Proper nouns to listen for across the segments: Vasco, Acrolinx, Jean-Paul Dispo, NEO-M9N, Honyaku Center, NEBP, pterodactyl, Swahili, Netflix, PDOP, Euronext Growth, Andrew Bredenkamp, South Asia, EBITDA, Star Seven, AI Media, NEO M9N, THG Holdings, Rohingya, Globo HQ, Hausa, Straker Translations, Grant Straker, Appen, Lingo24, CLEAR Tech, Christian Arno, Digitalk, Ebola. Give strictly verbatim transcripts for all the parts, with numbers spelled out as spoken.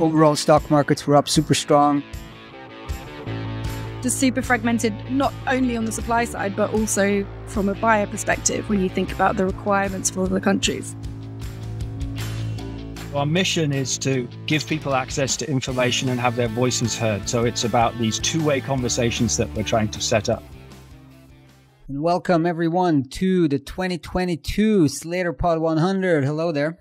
overall stock markets were up super strong. Just super fragmented, not only on the supply side, but also from a buyer perspective when you think about the requirements for the countries. Our mission is to give people access to information and have their voices heard. So it's about these two-way conversations that we're trying to set up. And welcome everyone to the twenty twenty-two SlatorPod one hundred. Hello there.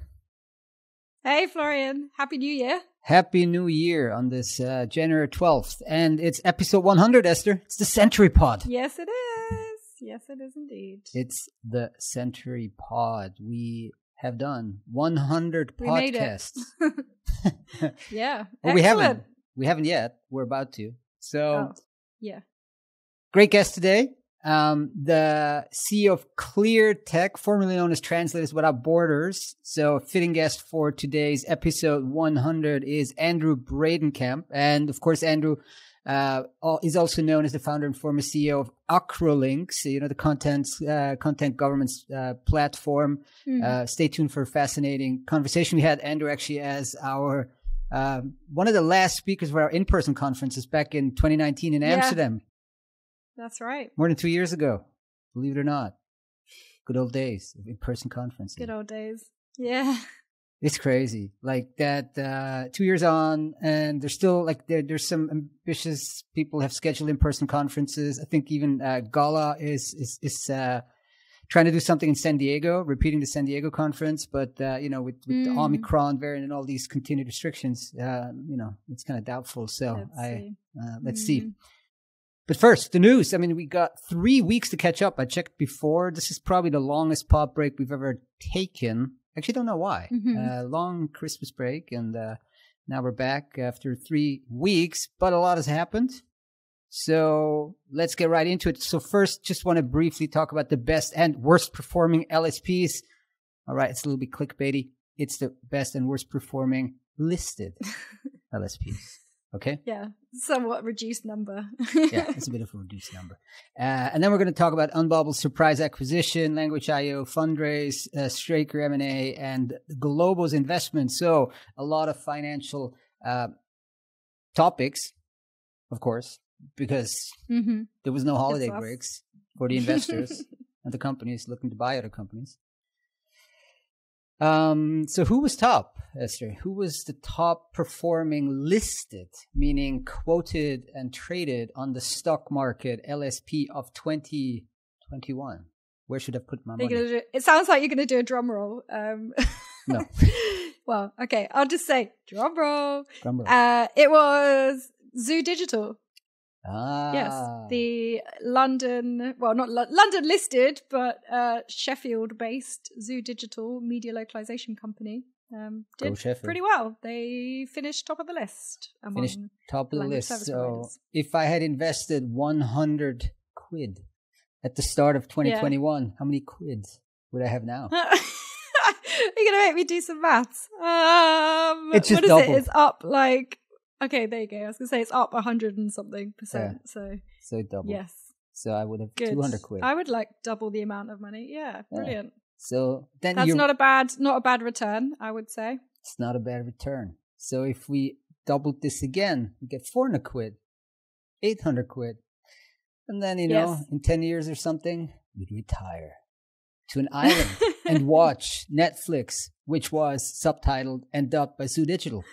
Hey Florian, Happy New Year. Happy New Year on this uh, January twelfth. And it's episode one hundred, Esther. It's the Century Pod. Yes, it is. Yes, it is indeed. It's the Century Pod. We have done one hundred we podcasts. Made it. Yeah. Well, we haven't. We haven't yet. We're about to. So, oh, yeah. Great guest today. Um, the C E O of CLEAR Tech, formerly known as Translators Without Borders. So, fitting guest for today's episode one hundred is Andrew Bredenkamp. And of course, Andrew uh, is also known as the founder and former C E O of Acrolinx, you know, the content, uh, content governance uh, platform. Mm-hmm. Uh, stay tuned for a fascinating conversation. We had Andrew actually as our uh, one of the last speakers for our in-person conferences back in twenty nineteen in Amsterdam. Yeah. That's right. More than two years ago, believe it or not. Good old days of in-person conferences. Good old days. Yeah. It's crazy. Like that, uh, two years on, and there's still like, there, there's some ambitious people have scheduled in-person conferences. I think even uh, Gala is, is, is uh, trying to do something in San Diego, repeating the San Diego conference. But, uh, you know, with, with mm. the Omicron variant and all these continued restrictions, uh, you know, it's kind of doubtful. So let's I, see. Uh, let's mm. see. But first, the news. I mean, we got three weeks to catch up. I checked before. This is probably the longest pod break we've ever taken. Actually, don't know why. Mm-hmm. Uh, long Christmas break, and uh, now we're back after three weeks. But a lot has happened. So let's get right into it. So first, just want to briefly talk about the best and worst performing L S Ps. All right, it's a little bit clickbaity. It's the best and worst performing listed L S Ps. Okay. Yeah. Somewhat reduced number. Yeah. It's a bit of a reduced number. Uh, and then we're going to talk about Unbabel's surprise acquisition, Language I O fundraise, uh, Straker M and A, and Globo's investment. So a lot of financial uh, topics, of course, because mm-hmm. there was no holiday breaks for the investors and the companies looking to buy other companies. Um, so who was top, Esther? Who was the top performing listed, meaning quoted and traded on the stock market L S P of twenty twenty-one? Where should I put my money? Do, it sounds like you're going to do a drum roll. Um, no. Well, okay. I'll just say drum roll. Drum roll. Uh, it was Zoo Digital. Ah. Yes. The London, well, not L- London listed, but uh, Sheffield based Zoo Digital media localization company um, did pretty well. They finished top of the list. Finished top of the list. So providers. If I had invested one hundred quid at the start of twenty twenty-one, yeah. How many quids would I have now? You're going to make me do some maths. Um, it's just what double. Is it? It's up like... Okay, there you go. I was going to say it's up one hundred and something percent. Yeah. So so double. Yes. So I would have Good. two hundred quid. I would like double the amount of money. Yeah, brilliant. Yeah. So then That's you're... not a bad not a bad return, I would say. It's not a bad return. So if we doubled this again, we get four hundred quid, eight hundred quid. And then, you know, yes. in ten years or something, we'd retire to an island and watch Netflix, which was subtitled and dubbed by Zoo Digital.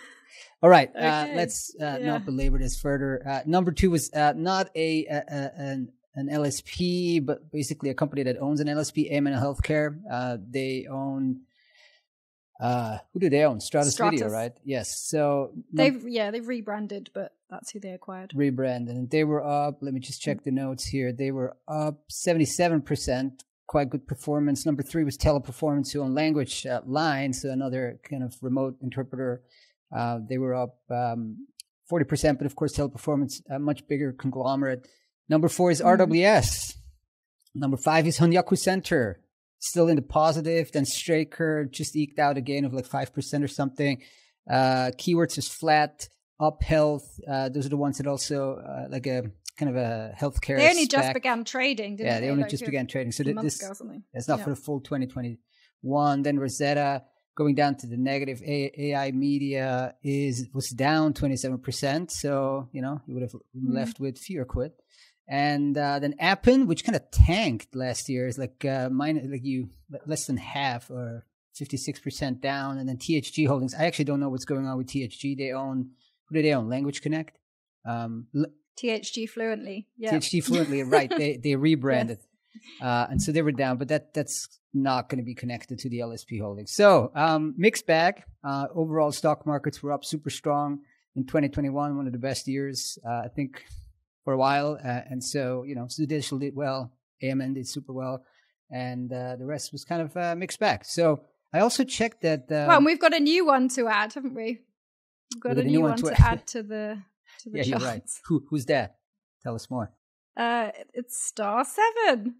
All right, okay. uh, let's uh, yeah. not belabor this further. Uh, number two was uh, not a, a, a an, an L S P, but basically a company that owns an L S P, A M N Healthcare. Uh, they own, uh, who do they own? Stratus, Stratus Video, right? Yes. So they've num- yeah they've rebranded, but that's who they acquired. Rebranded, and they were up. Let me just check the notes here. They were up seventy-seven percent. Quite good performance. Number three was Teleperformance, who own Language uh, Lines, so another kind of remote interpreter. Uh, they were up um, forty percent, but of course, Teleperformance, a much bigger conglomerate. Number four is R W S. Mm-hmm. Number five is Honyaku Center, still in the positive. Then Straker just eked out a gain of like five percent or something. Uh, Keywords is flat. Up Health, uh, those are the ones that also uh, like a kind of a healthcare. They only spec. just began trading, didn't yeah, they? Yeah, they only like just began trading. So th- this that's not yeah. for the full twenty twenty-one. Then Rosetta. going down to the negative, A I Media is was down twenty-seven percent. So, you know, you would have mm-hmm. left with fewer quid. And uh, then Appen, which kind of tanked last year, is like uh, minus, like you less than half or fifty-six percent down. And then T H G Holdings. I actually don't know what's going on with T H G. They own, who do they own? Language Connect? Um, T H G Fluently. Yeah. T H G Fluently, right. They they rebranded. Yes. Uh, and so they were down, but that that's not going to be connected to the L S P holdings. So um, mixed bag. Uh, overall, stock markets were up super strong in twenty twenty-one, one of the best years, uh, I think, for a while. Uh, and so, you know, Zoo Digital did well, A M N did super well, and uh, the rest was kind of uh, mixed bag. So I also checked that... Um, well, and we've got a new one to add, haven't we? We've got, we've got a, new a new one, one to, to add to the, to the yeah, charts. You're right. Who, who's that? Tell us more. Uh, it's Star Seven.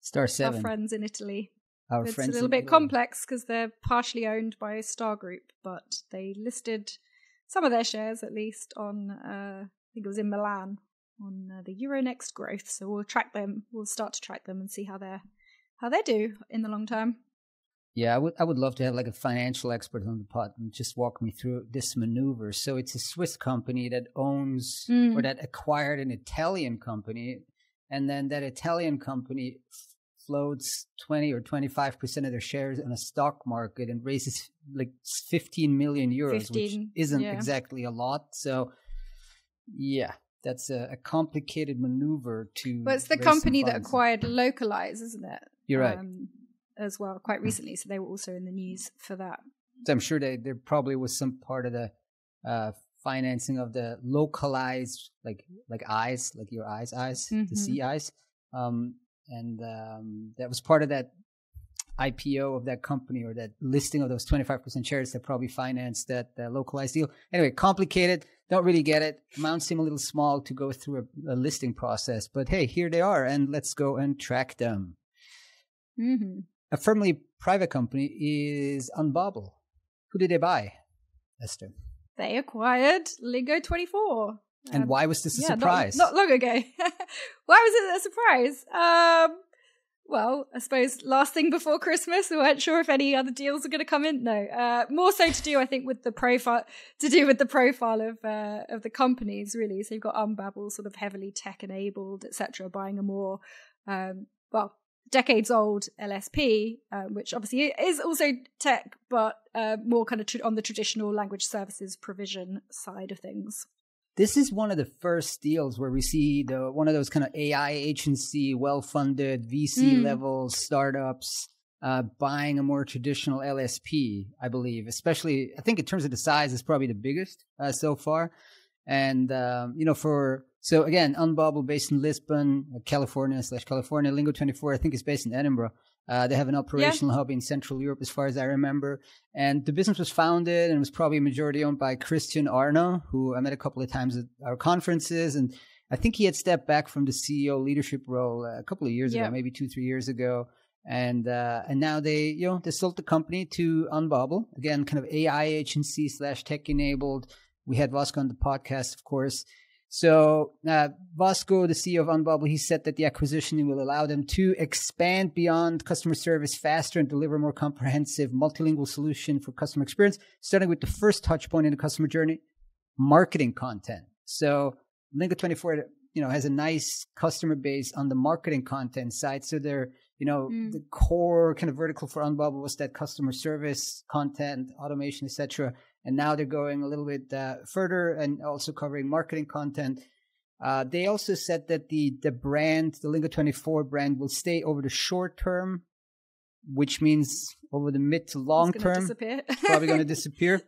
Star Seven. Our friends in Italy. Our it's friends a little bit Italy. Complex because they're partially owned by Star Group, but they listed some of their shares, at least, on, uh, I think it was in Milan, on uh, the Euronext Growth. So we'll track them. We'll start to track them and see how they're, how they do in the long term. Yeah, I would, I would love to have like a financial expert on the pod and just walk me through this maneuver. So it's a Swiss company that owns mm. or that acquired an Italian company, and then that Italian company floats twenty or twenty-five percent of their shares in a stock market and raises like fifteen million euros, fifteen, which isn't yeah. exactly a lot. So yeah, that's a, a complicated maneuver to... Well, it's the company that acquired Localize, isn't it? You're right. Um, as well, quite recently. So they were also in the news for that. So I'm sure they, there probably was some part of the uh, financing of the localized, like like eyes, like your eyes, eyes, mm-hmm. the sea eyes. Um, and um, that was part of that I P O of that company, or that listing of those twenty-five percent shares that probably financed that uh, localized deal. Anyway, complicated. Don't really get it. Amounts seem a little small to go through a, a listing process. But hey, here they are, and let's go and track them. Mm-hmm. A firmly private company is Unbabel. Who did they buy, Esther? They acquired Lingo twenty-four. And um, why was this a yeah, surprise? Not, not long ago. Why was it a surprise? Um, well, I suppose last thing before Christmas, we weren't sure if any other deals were going to come in. No, uh, more so to do, I think, with the profile to do with the profile of uh, of the companies, really. So you've got Unbabel, sort of heavily tech enabled, et cetera, buying a more um, well. decades-old L S P, uh, which obviously is also tech, but uh, more kind of tr- on the traditional language services provision side of things. This is one of the first deals where we see the one of those kind of A I agency, well-funded V C-level mm. startups uh, buying a more traditional L S P, I believe. Especially, I think in terms of the size, it's probably the biggest uh, so far. And, um, you know, for... So again, Unbabel based in Lisbon, California slash California. Lingo twenty-four, I think, is based in Edinburgh. Uh, they have an operational yeah. hub in Central Europe, as far as I remember. And the business was founded and was probably majority owned by Christian Arno, who I met a couple of times at our conferences. And I think he had stepped back from the C E O leadership role a couple of years yeah. ago, maybe two, three years ago. And uh, and now they, you know, they sold the company to Unbabel. Again, kind of A I agency slash tech enabled. We had Vasco on the podcast, of course. So uh, Vasco, the C E O of Unbabel, he said that the acquisition will allow them to expand beyond customer service faster and deliver a more comprehensive multilingual solution for customer experience, starting with the first touch point in the customer journey, marketing content. So Lingo twenty-four, you know, has a nice customer base on the marketing content side. So they're, you know, mm. the core kind of vertical for Unbabel was that customer service content, automation, et cetera. And now they're going a little bit uh, further and also covering marketing content. Uh, they also said that the the brand, the Lingo twenty-four brand, will stay over the short term, which means over the mid to long it's term, disappear. probably going to disappear.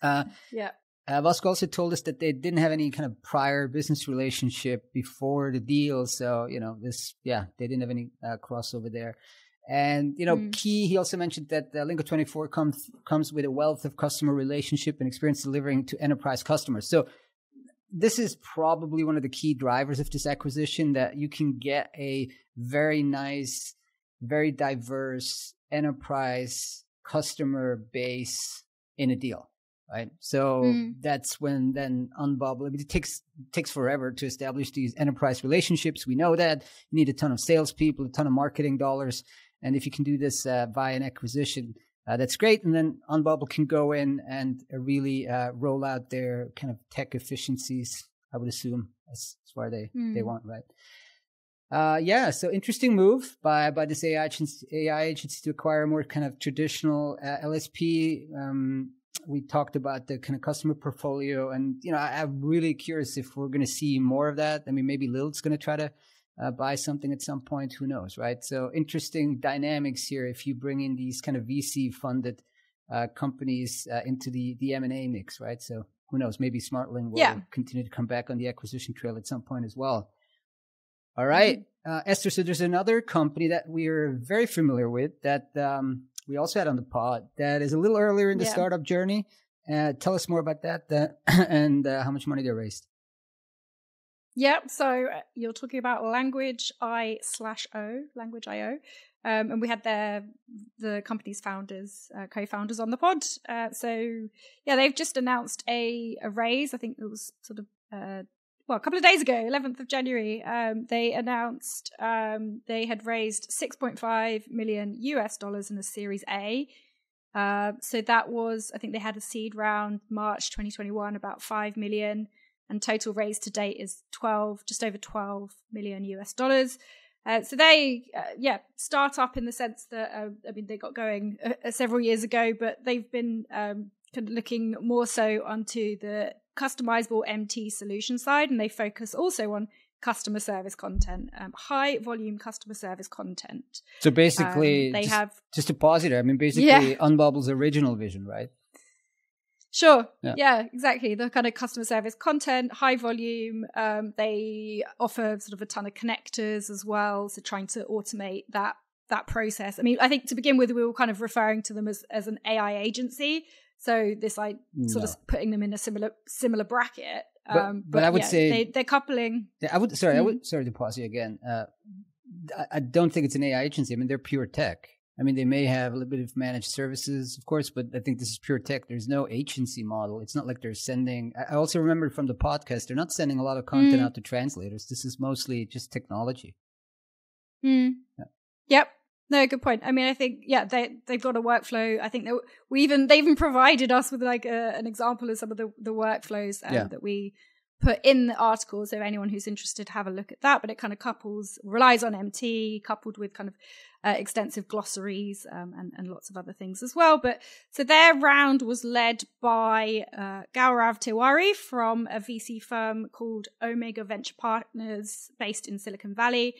Uh, yeah. Uh, Vasco also told us that they didn't have any kind of prior business relationship before the deal. So, you know, this, yeah, they didn't have any uh, crossover there. And, you know, mm. key, he also mentioned that uh, Lingo twenty-four comes comes with a wealth of customer relationship and experience delivering to enterprise customers. So this is probably one of the key drivers of this acquisition, that you can get a very nice, very diverse enterprise customer base in a deal, right? So mm. that's when then Unbabel, I mean, it takes it takes forever to establish these enterprise relationships. We know that. You need a ton of salespeople, a ton of marketing dollars. And if you can do this uh, via an acquisition, Uh, that's great. And then Unbabel can go in and uh, really uh, roll out their kind of tech efficiencies, I would assume. That's, that's where they, mm. they want, right? Uh, yeah, so interesting move by, by this A I agency, A I agency to acquire more kind of traditional uh, L S P. Um, we talked about the kind of customer portfolio. And, you know, I, I'm really curious if we're going to see more of that. I mean, maybe Lil's going to try to Uh, buy something at some point, who knows, right? So interesting dynamics here if you bring in these kind of V C-funded uh, companies uh, into the, the M and A mix, right? So who knows, maybe SmartLing will yeah. continue to come back on the acquisition trail at some point as well. All right, uh, Esther, so there's another company that we're very familiar with that um, we also had on the pod that is a little earlier in the yeah. startup journey. Uh, tell us more about that uh, and uh, how much money they raised. Yeah, so you're talking about Language I slash O, Language I O. Um, and we had their, the company's founders, uh, co-founders on the pod. Uh, so, yeah, they've just announced a, a raise. I think it was sort of, uh, well, a couple of days ago, eleventh of January. Um, they announced um, they had raised six point five million US dollars in a Series A. Uh, so that was, I think they had a seed round March twenty twenty-one, about five million. And total raise to date is twelve, just over twelve million US dollars. Uh, so they, uh, yeah, start up in the sense that, uh, I mean, they got going uh, several years ago, but they've been um, kind of looking more so onto the customizable M T solution side. And they focus also on customer service content, um, high volume customer service content. So basically, um, they just, have just to pause it. I mean, basically, yeah. Unbabel's original vision, right? Sure. Yeah. yeah, exactly. The kind of customer service content, high volume. Um, they offer sort of a ton of connectors as well. So trying to automate that that process. I mean, I think to begin with, we were kind of referring to them as, as an A I agency. So this, I no. sort of putting them in a similar similar bracket. But, um, but, but I would yeah, say they, they're coupling. Yeah, I would. Sorry, mm-hmm. I would. Sorry to pause you again. Uh, I, I don't think it's an A I agency. I mean, they're pure tech. I mean, they may have a little bit of managed services, of course, but I think this is pure tech. There's no agency model. It's not like they're sending. I also remember from the podcast, they're not sending a lot of content mm. out to translators. This is mostly just technology. Mm. Yeah. Yep. No, good point. I mean, I think, yeah, they, they've got a workflow. I think that we even, they even provided us with like a, an example of some of the, the workflows um, yeah. that we put in the article. So anyone who's interested, have a look at that. But it kind of couples, relies on M T, coupled with kind of uh, extensive glossaries um, and, and lots of other things as well. But so their round was led by uh, Gaurav Tiwari from a V C firm called Omega Venture Partners based in Silicon Valley.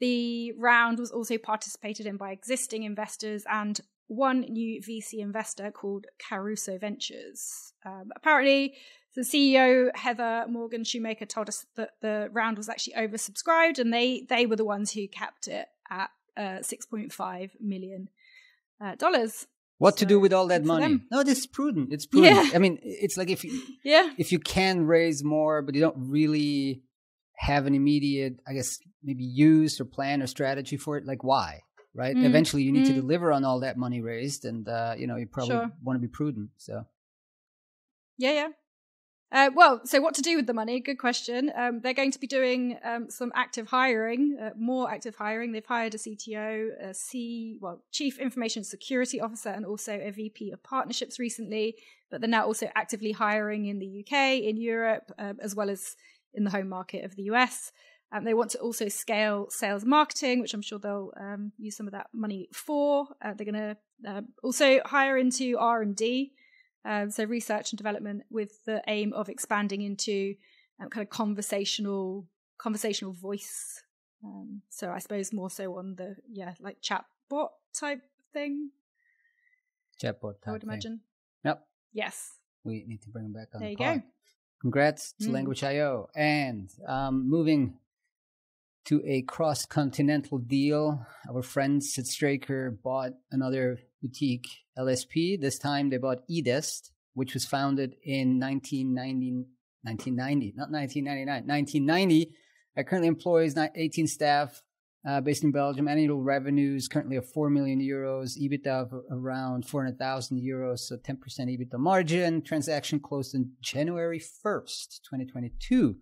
The round was also participated in by existing investors and one new V C investor called Caruso Ventures. Um, apparently, the C E O, Heather Morgan Shoemaker, told us that the round was actually oversubscribed and they they were the ones who capped it at uh, six point five million dollars. Uh, what so, to do with all that money? No, this is prudent. It's prudent. Yeah. I mean, it's like if you, yeah. if you can raise more, but you don't really have an immediate, I guess, maybe use or plan or strategy for it, like why, right? Mm. Eventually, you need mm. to deliver on all that money raised and, uh, you know, you probably sure. want to be prudent. So, yeah, yeah. Uh, well, so what to do with the money? Good question. Um, they're going to be doing um, some active hiring, uh, more active hiring. They've hired a C T O, a C, well, Chief Information Security Officer, and also a V P of Partnerships recently. But they're now also actively hiring in the U K, in Europe, um, as well as in the home market of the U S. Um, they want to also scale sales marketing, which I'm sure they'll um, use some of that money for. Uh, they're going to uh, also hire into R and D. Um, so research and development with the aim of expanding into um, kind of conversational conversational voice. Um, so I suppose more so on the, yeah, like chatbot type thing. Chatbot type I would imagine. Thing. Yep. Yes. We need to bring them back on there the There you go. Congrats to mm. Language I O. And um, moving to a cross-continental deal, our friends at Straker bought another boutique L S P. This time they bought IDEST, which was founded in nineteen ninety, nineteen ninety, not nineteen ninety-nine, nineteen ninety. It currently employs eighteen staff uh, based in Belgium. Annual revenues currently of four million euros, EBITDA of around four hundred thousand euros, so ten percent EBITDA margin. Transaction closed on January first, twenty twenty-two.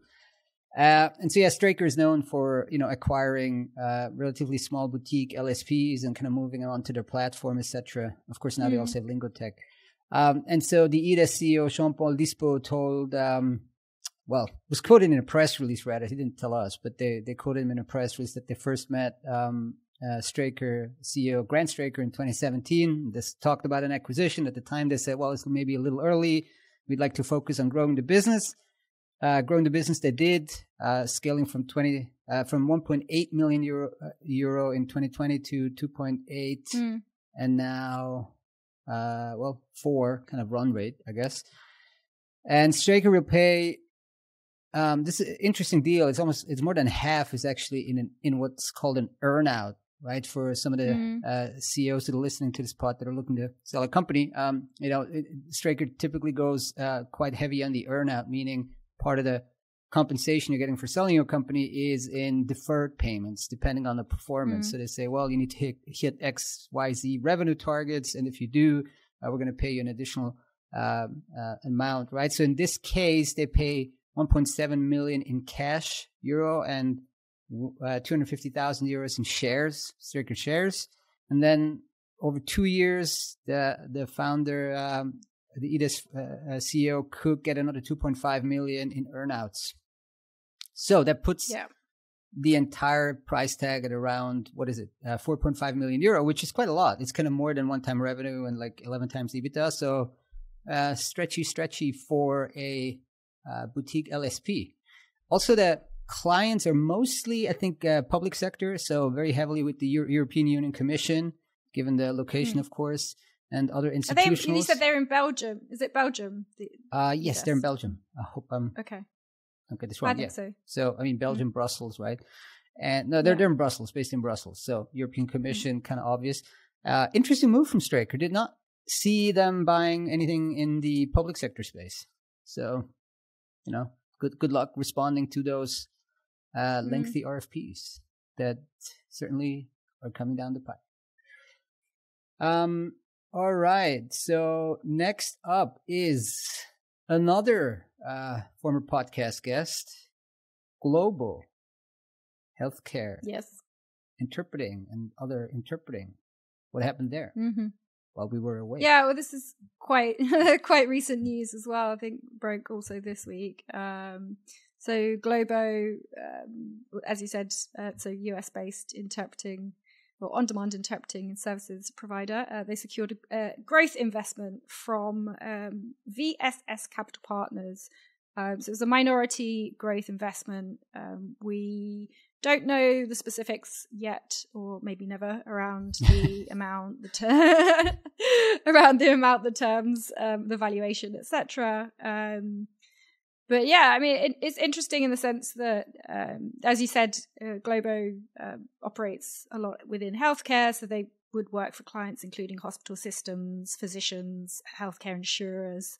Uh, and so, yeah, Straker is known for, you know, acquiring uh, relatively small boutique L S Ps and kind of moving on to their platform, et cetera. Of course, now mm-hmm. they also have Lingo Tech. Um, and so the IDEST C E O, Jean-Paul Dispo, told, um, well, was quoted in a press release, rather. He didn't tell us, but they, they quoted him in a press release that they first met um, uh, Straker C E O, Grant Straker, in twenty seventeen. This talked about an acquisition. At the time, they said, well, it's maybe a little early. We'd like to focus on growing the business. Uh, growing the business, they did, uh, scaling from twenty uh, from one point eight million euro, uh, euro in twenty twenty to two point eight, mm. and now, uh, well, four kind of run rate, I guess. And Straker will pay. Um, this is an interesting deal. It's almost it's more than half is actually in an, in what's called an earnout, right? For some of the mm. uh, C E Os that are listening to this pod that are looking to sell a company, um, you know, it, Straker typically goes uh, quite heavy on the earnout, meaning part of the compensation you're getting for selling your company is in deferred payments, depending on the performance. Mm-hmm. So they say, well, you need to hit, hit X, Y, Z revenue targets. And if you do, uh, we're going to pay you an additional uh, uh, amount, right? So in this case, they pay one point seven million in cash euro and uh, two hundred fifty thousand euros in shares, Straker shares. And then over two years, the, the founder, um, the IDEST uh, C E O could get another two point five million in earnouts. So that puts yeah. the entire price tag at around, what is it, uh, four point five million euro, which is quite a lot. It's kind of more than one-time revenue and like eleven times EBITDA. So uh, stretchy, stretchy for a uh, boutique L S P. Also, the clients are mostly, I think, uh, public sector, so very heavily with the Euro- European Union Commission, given the location, mm. of course. And other institutions. You said they're in Belgium. Is it Belgium? Uh, yes, yes, they're in Belgium. I hope I'm... Okay. Okay, this one, I yeah. think so. So, I mean, Belgium, mm-hmm. Brussels, right? And no, they're, yeah. they're in Brussels, based in Brussels. So, European Commission, mm-hmm. kind of obvious. Uh, interesting move from Straker. Did not see them buying anything in the public sector space. So, you know, good good luck responding to those uh, lengthy mm-hmm. R F Ps that certainly are coming down the pipe. Um... All right. So next up is another uh, former podcast guest, Global Healthcare. Yes. Interpreting and other interpreting. What happened there mm-hmm. while we were away? Yeah. Well, this is quite quite recent news as well. I think broke also this week. Um, so Globo, um, as you said, uh, so U S based interpreting. Well, on-demand interpreting and services provider, uh, they secured a uh, growth investment from um, V S S Capital Partners. Um, so it was a minority growth investment. Um, we don't know the specifics yet, or maybe never, around the amount, the ter- around the amount, the terms, um, the valuation, et cetera. Um, but yeah, I mean, it, it's interesting in the sense that, um, as you said, uh, Globo um, operates a lot within healthcare, so they would work for clients including hospital systems, physicians, healthcare insurers,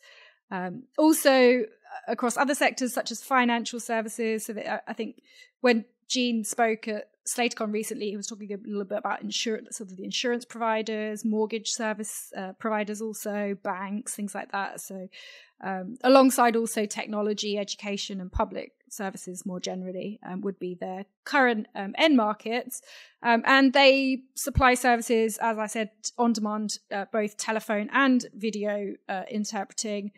um, also across other sectors such as financial services. So that, I think when Gene spoke at SlaterCon recently, he was talking a little bit about insurance, sort of the insurance providers, mortgage service uh, providers, also banks, things like that. So. Um, alongside also technology, education and public services more generally um, would be their current um, end markets. Um, and they supply services, as I said, on demand, uh, both telephone and video uh, interpreting,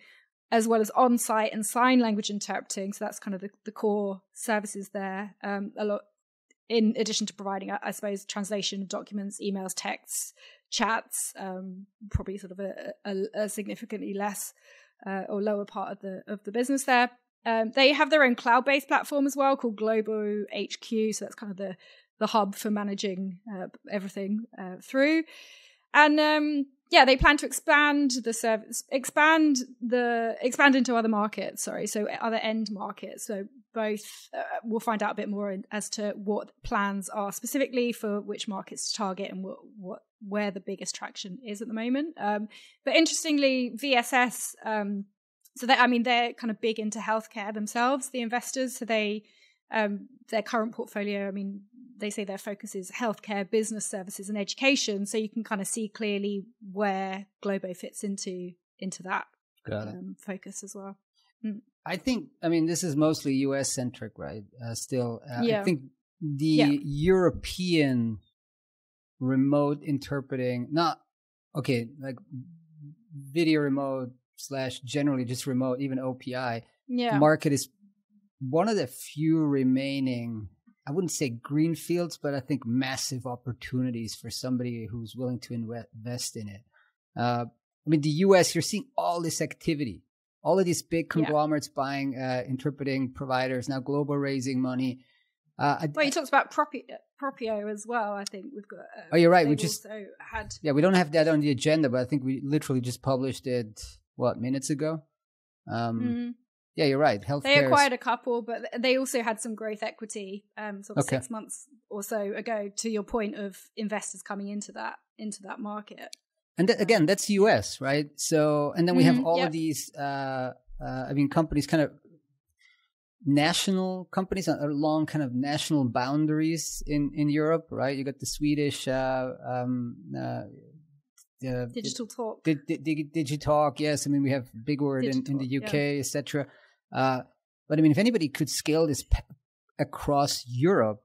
as well as on-site and sign language interpreting. So that's kind of the, the core services there, um, a lot, in addition to providing, I, I suppose, translation of documents, emails, texts, chats, um, probably sort of a, a, a significantly less Uh, or lower part of the of the business there. Um, they have their own cloud-based platform as well called Globo H Q. So that's kind of the, the hub for managing uh, everything uh, through. And um, yeah, they plan to expand the service, expand the expand into other markets. Sorry, so other end markets. So both uh, we'll find out a bit more in, as to what plans are specifically for which markets to target and what what. where the biggest traction is at the moment. Um, but interestingly, V S S, um, so that, I mean, they're kind of big into healthcare themselves, the investors. So they, um, their current portfolio, I mean, they say their focus is healthcare, business services and education. So you can kind of see clearly where Globo fits into, into that um, focus as well. I think, I mean, this is mostly U S centric, right? Uh, still, uh, yeah. I think the yeah. European remote interpreting, not, okay, like video remote slash generally just remote, even O P I yeah. market is one of the few remaining, I wouldn't say greenfields, but I think massive opportunities for somebody who's willing to invest in it. Uh, I mean, the U S, you're seeing all this activity. All of these big conglomerates yeah. buying, uh, interpreting providers, now global raising money. Uh, I, well, you talked about Propio, Propio as well, I think. We've got. Uh, oh, you're right. We just had. Yeah, we don't have that on the agenda, but I think we literally just published it, what, minutes ago? Um, mm-hmm. Yeah, you're right. Healthcare. They acquired a couple, but they also had some growth equity um, sort of okay. six months or so ago, to your point of investors coming into that into that market. And th- again, that's the U S, right? So, and then we mm-hmm, have all yep. of these, uh, uh, I mean, companies, kind of national companies along kind of national boundaries in, in Europe, right? You got the Swedish, uh, um, uh, uh, Digital di- Talk. Di- di- di- Digitalk, yes. I mean, we have big word in, in the U K, yeah. et cetera. Uh, but I mean, if anybody could scale this pe- across Europe,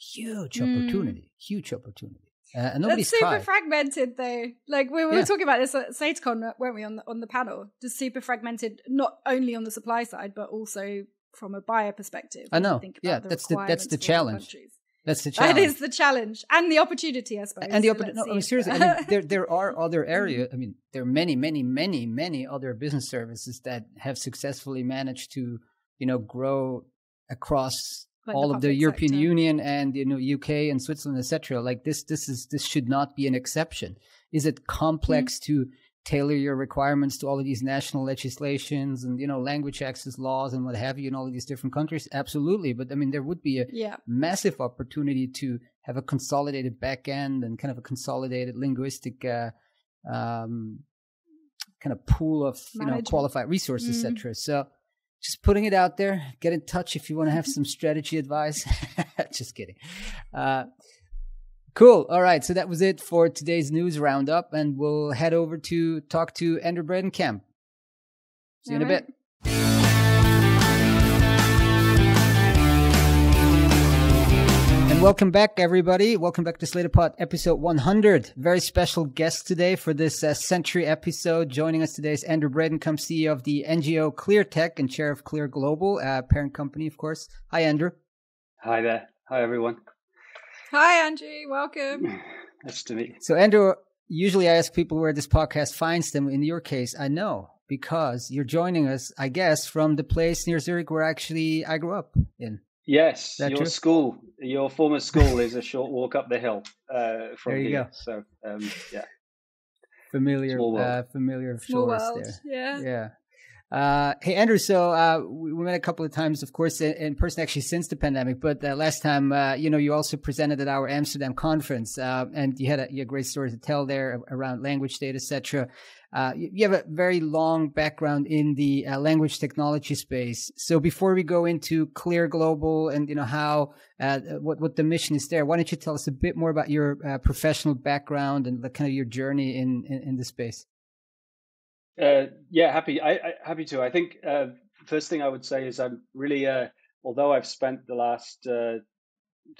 huge mm. opportunity, huge opportunity. Uh, and nobody's That's super tried. fragmented, though. Like we, we yeah. were talking about this at SlatorCon, weren't we, on the, on the panel? Just super fragmented, not only on the supply side, but also from a buyer perspective. I know. Think about yeah, the that's the that's the challenge. The that's the challenge. That is the challenge and the opportunity, I suppose. And the opportunity. So no, I mean, seriously. I mean, there there are other areas. I mean, there are many, many, many, many other business services that have successfully managed to, you know, grow across. Like all the of the European sector. Union and, you know, U K and Switzerland, et cetera. Like this, this is this should not be an exception. Is it complex mm-hmm. to tailor your requirements to all of these national legislations and, you know, language access laws and what have you in all of these different countries? Absolutely, but I mean there would be a yeah. massive opportunity to have a consolidated back end and kind of a consolidated linguistic uh, um, kind of pool of Management. you know qualified resources, mm-hmm. et cetera. So. Just putting it out there. Get in touch if you want to have some strategy advice. Just kidding. Uh, cool. All right. So that was it for today's news roundup. And we'll head over to talk to Andrew Bredenkamp. See you All in right. a bit. And welcome back, everybody. Welcome back to SlatorPod episode one hundred. Very special guest today for this uh, century episode. Joining us today is Andrew Bredenkamp, C E O of the N G O CLEAR Tech and chair of CLEAR Global, uh, parent company, of course. Hi, Andrew. Hi there. Hi, everyone. Hi, Andrew. Welcome. Nice to meet you. So, Andrew, usually I ask people where this podcast finds them. In your case, I know because you're joining us, I guess, from the place near Zurich where actually I grew up in. Yes, your true? school, your former school is a short walk up the hill uh, from there you here. Go. So, um, yeah. Familiar, uh, familiar shores there. Yeah. yeah. Uh, hey, Andrew, so uh, we met a couple of times, of course, in, in person actually since the pandemic. But uh, last time, uh, you know, you also presented at our Amsterdam conference uh, and you had, a, you had a great story to tell there around language data, et cetera. Uh, you have a very long background in the uh, language technology space. So before we go into CLEAR Global and, you know, how, uh, what, what the mission is there, why don't you tell us a bit more about your uh, professional background and the, kind of your journey in, in, in this space? Uh, yeah, happy, I, I, happy to. I think uh, first thing I would say is I'm really, uh, although I've spent the last uh,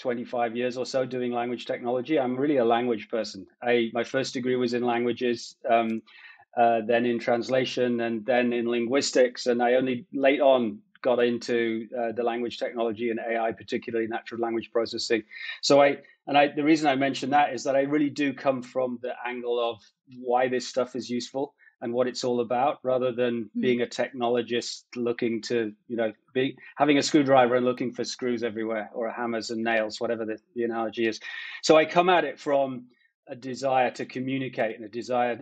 twenty-five years or so doing language technology, I'm really a language person. I, my first degree was in languages. Um, Uh, then in translation, and then in linguistics. And I only late on got into uh, the language technology and A I, particularly natural language processing. So I, and I, the reason I mention that is that I really do come from the angle of why this stuff is useful and what it's all about, rather than mm-hmm. being a technologist looking to, you know, be, having a screwdriver and looking for screws everywhere or hammers and nails, whatever the, the analogy is. So I come at it from a desire to communicate and a desire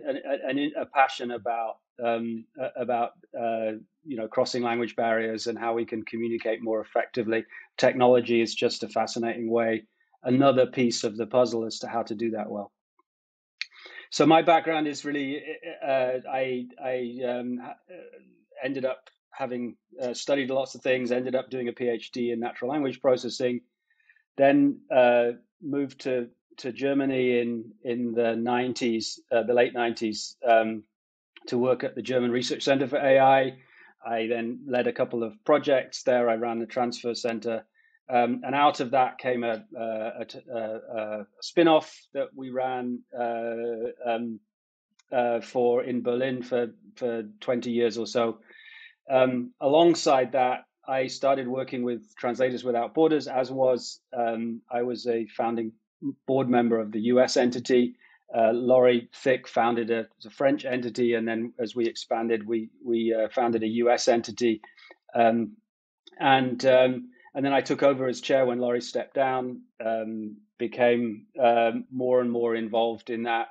and a passion about um, about uh, you know crossing language barriers and how we can communicate more effectively. Technology is just a fascinating way, another piece of the puzzle as to how to do that well. So my background is really uh, I I um, ended up having uh, studied lots of things, ended up doing a PhD in natural language processing, then uh, moved to. to Germany in, in the nineties, uh, the late nineties, um, to work at the German Research Center for A I. I then led a couple of projects there. I ran the transfer center. Um, and out of that came a, a, a, a spin-off that we ran uh, um, uh, for in Berlin for, for twenty years or so. Um, alongside that, I started working with Translators Without Borders, as was um, I was a founding board member of the U S entity. Uh, Laurie Thick founded a, a French entity, and then as we expanded, we we uh, founded a U S entity, um, and um, and then I took over as chair when Laurie stepped down. Um, became um, more and more involved in that.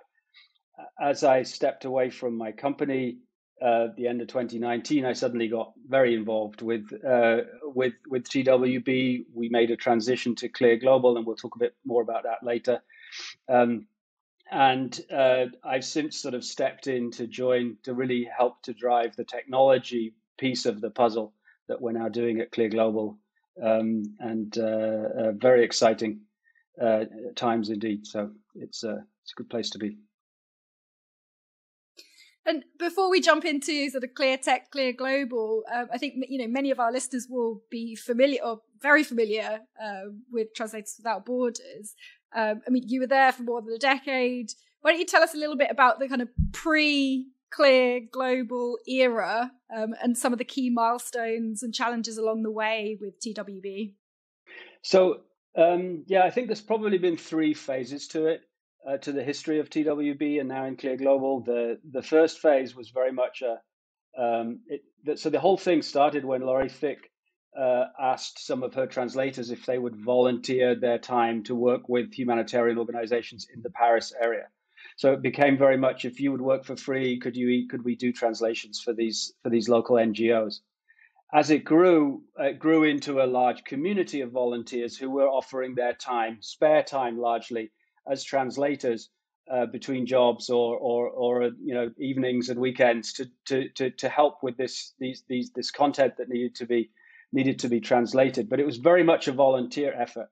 As I stepped away from my company uh, at the end of twenty nineteen, I suddenly got very involved with uh, with with T W B. We made a transition to CLEAR Global, and we'll talk a bit more about that later. Um, And uh, I've since sort of stepped in to join to really help to drive the technology piece of the puzzle that we're now doing at CLEAR Global, um, and uh, uh, very exciting uh, times indeed. So it's a, it's a good place to be. And before we jump into sort of CLEAR Tech, CLEAR Global, um, I think, you know, many of our listeners will be familiar or very familiar uh, with Translators Without Borders. Um, I mean, you were there for more than a decade. Why don't you tell us a little bit about the kind of pre-CLEAR Global era um, and some of the key milestones and challenges along the way with T W B? So, um, yeah, I think there's probably been three phases to it, uh, to the history of T W B and now in CLEAR Global. The the first phase was very much a... Um, it, the, so the whole thing started when Laurie Thick Uh, asked some of her translators if they would volunteer their time to work with humanitarian organizations in the Paris area. So it became very much, if you would work for free, could you eat, could we do translations for these for these local N G Os? As it grew, it grew into a large community of volunteers who were offering their time, spare time largely, as translators uh, between jobs or or or you know evenings and weekends to to to, to help with this these these this content that needed to be. needed to be translated, but it was very much a volunteer effort.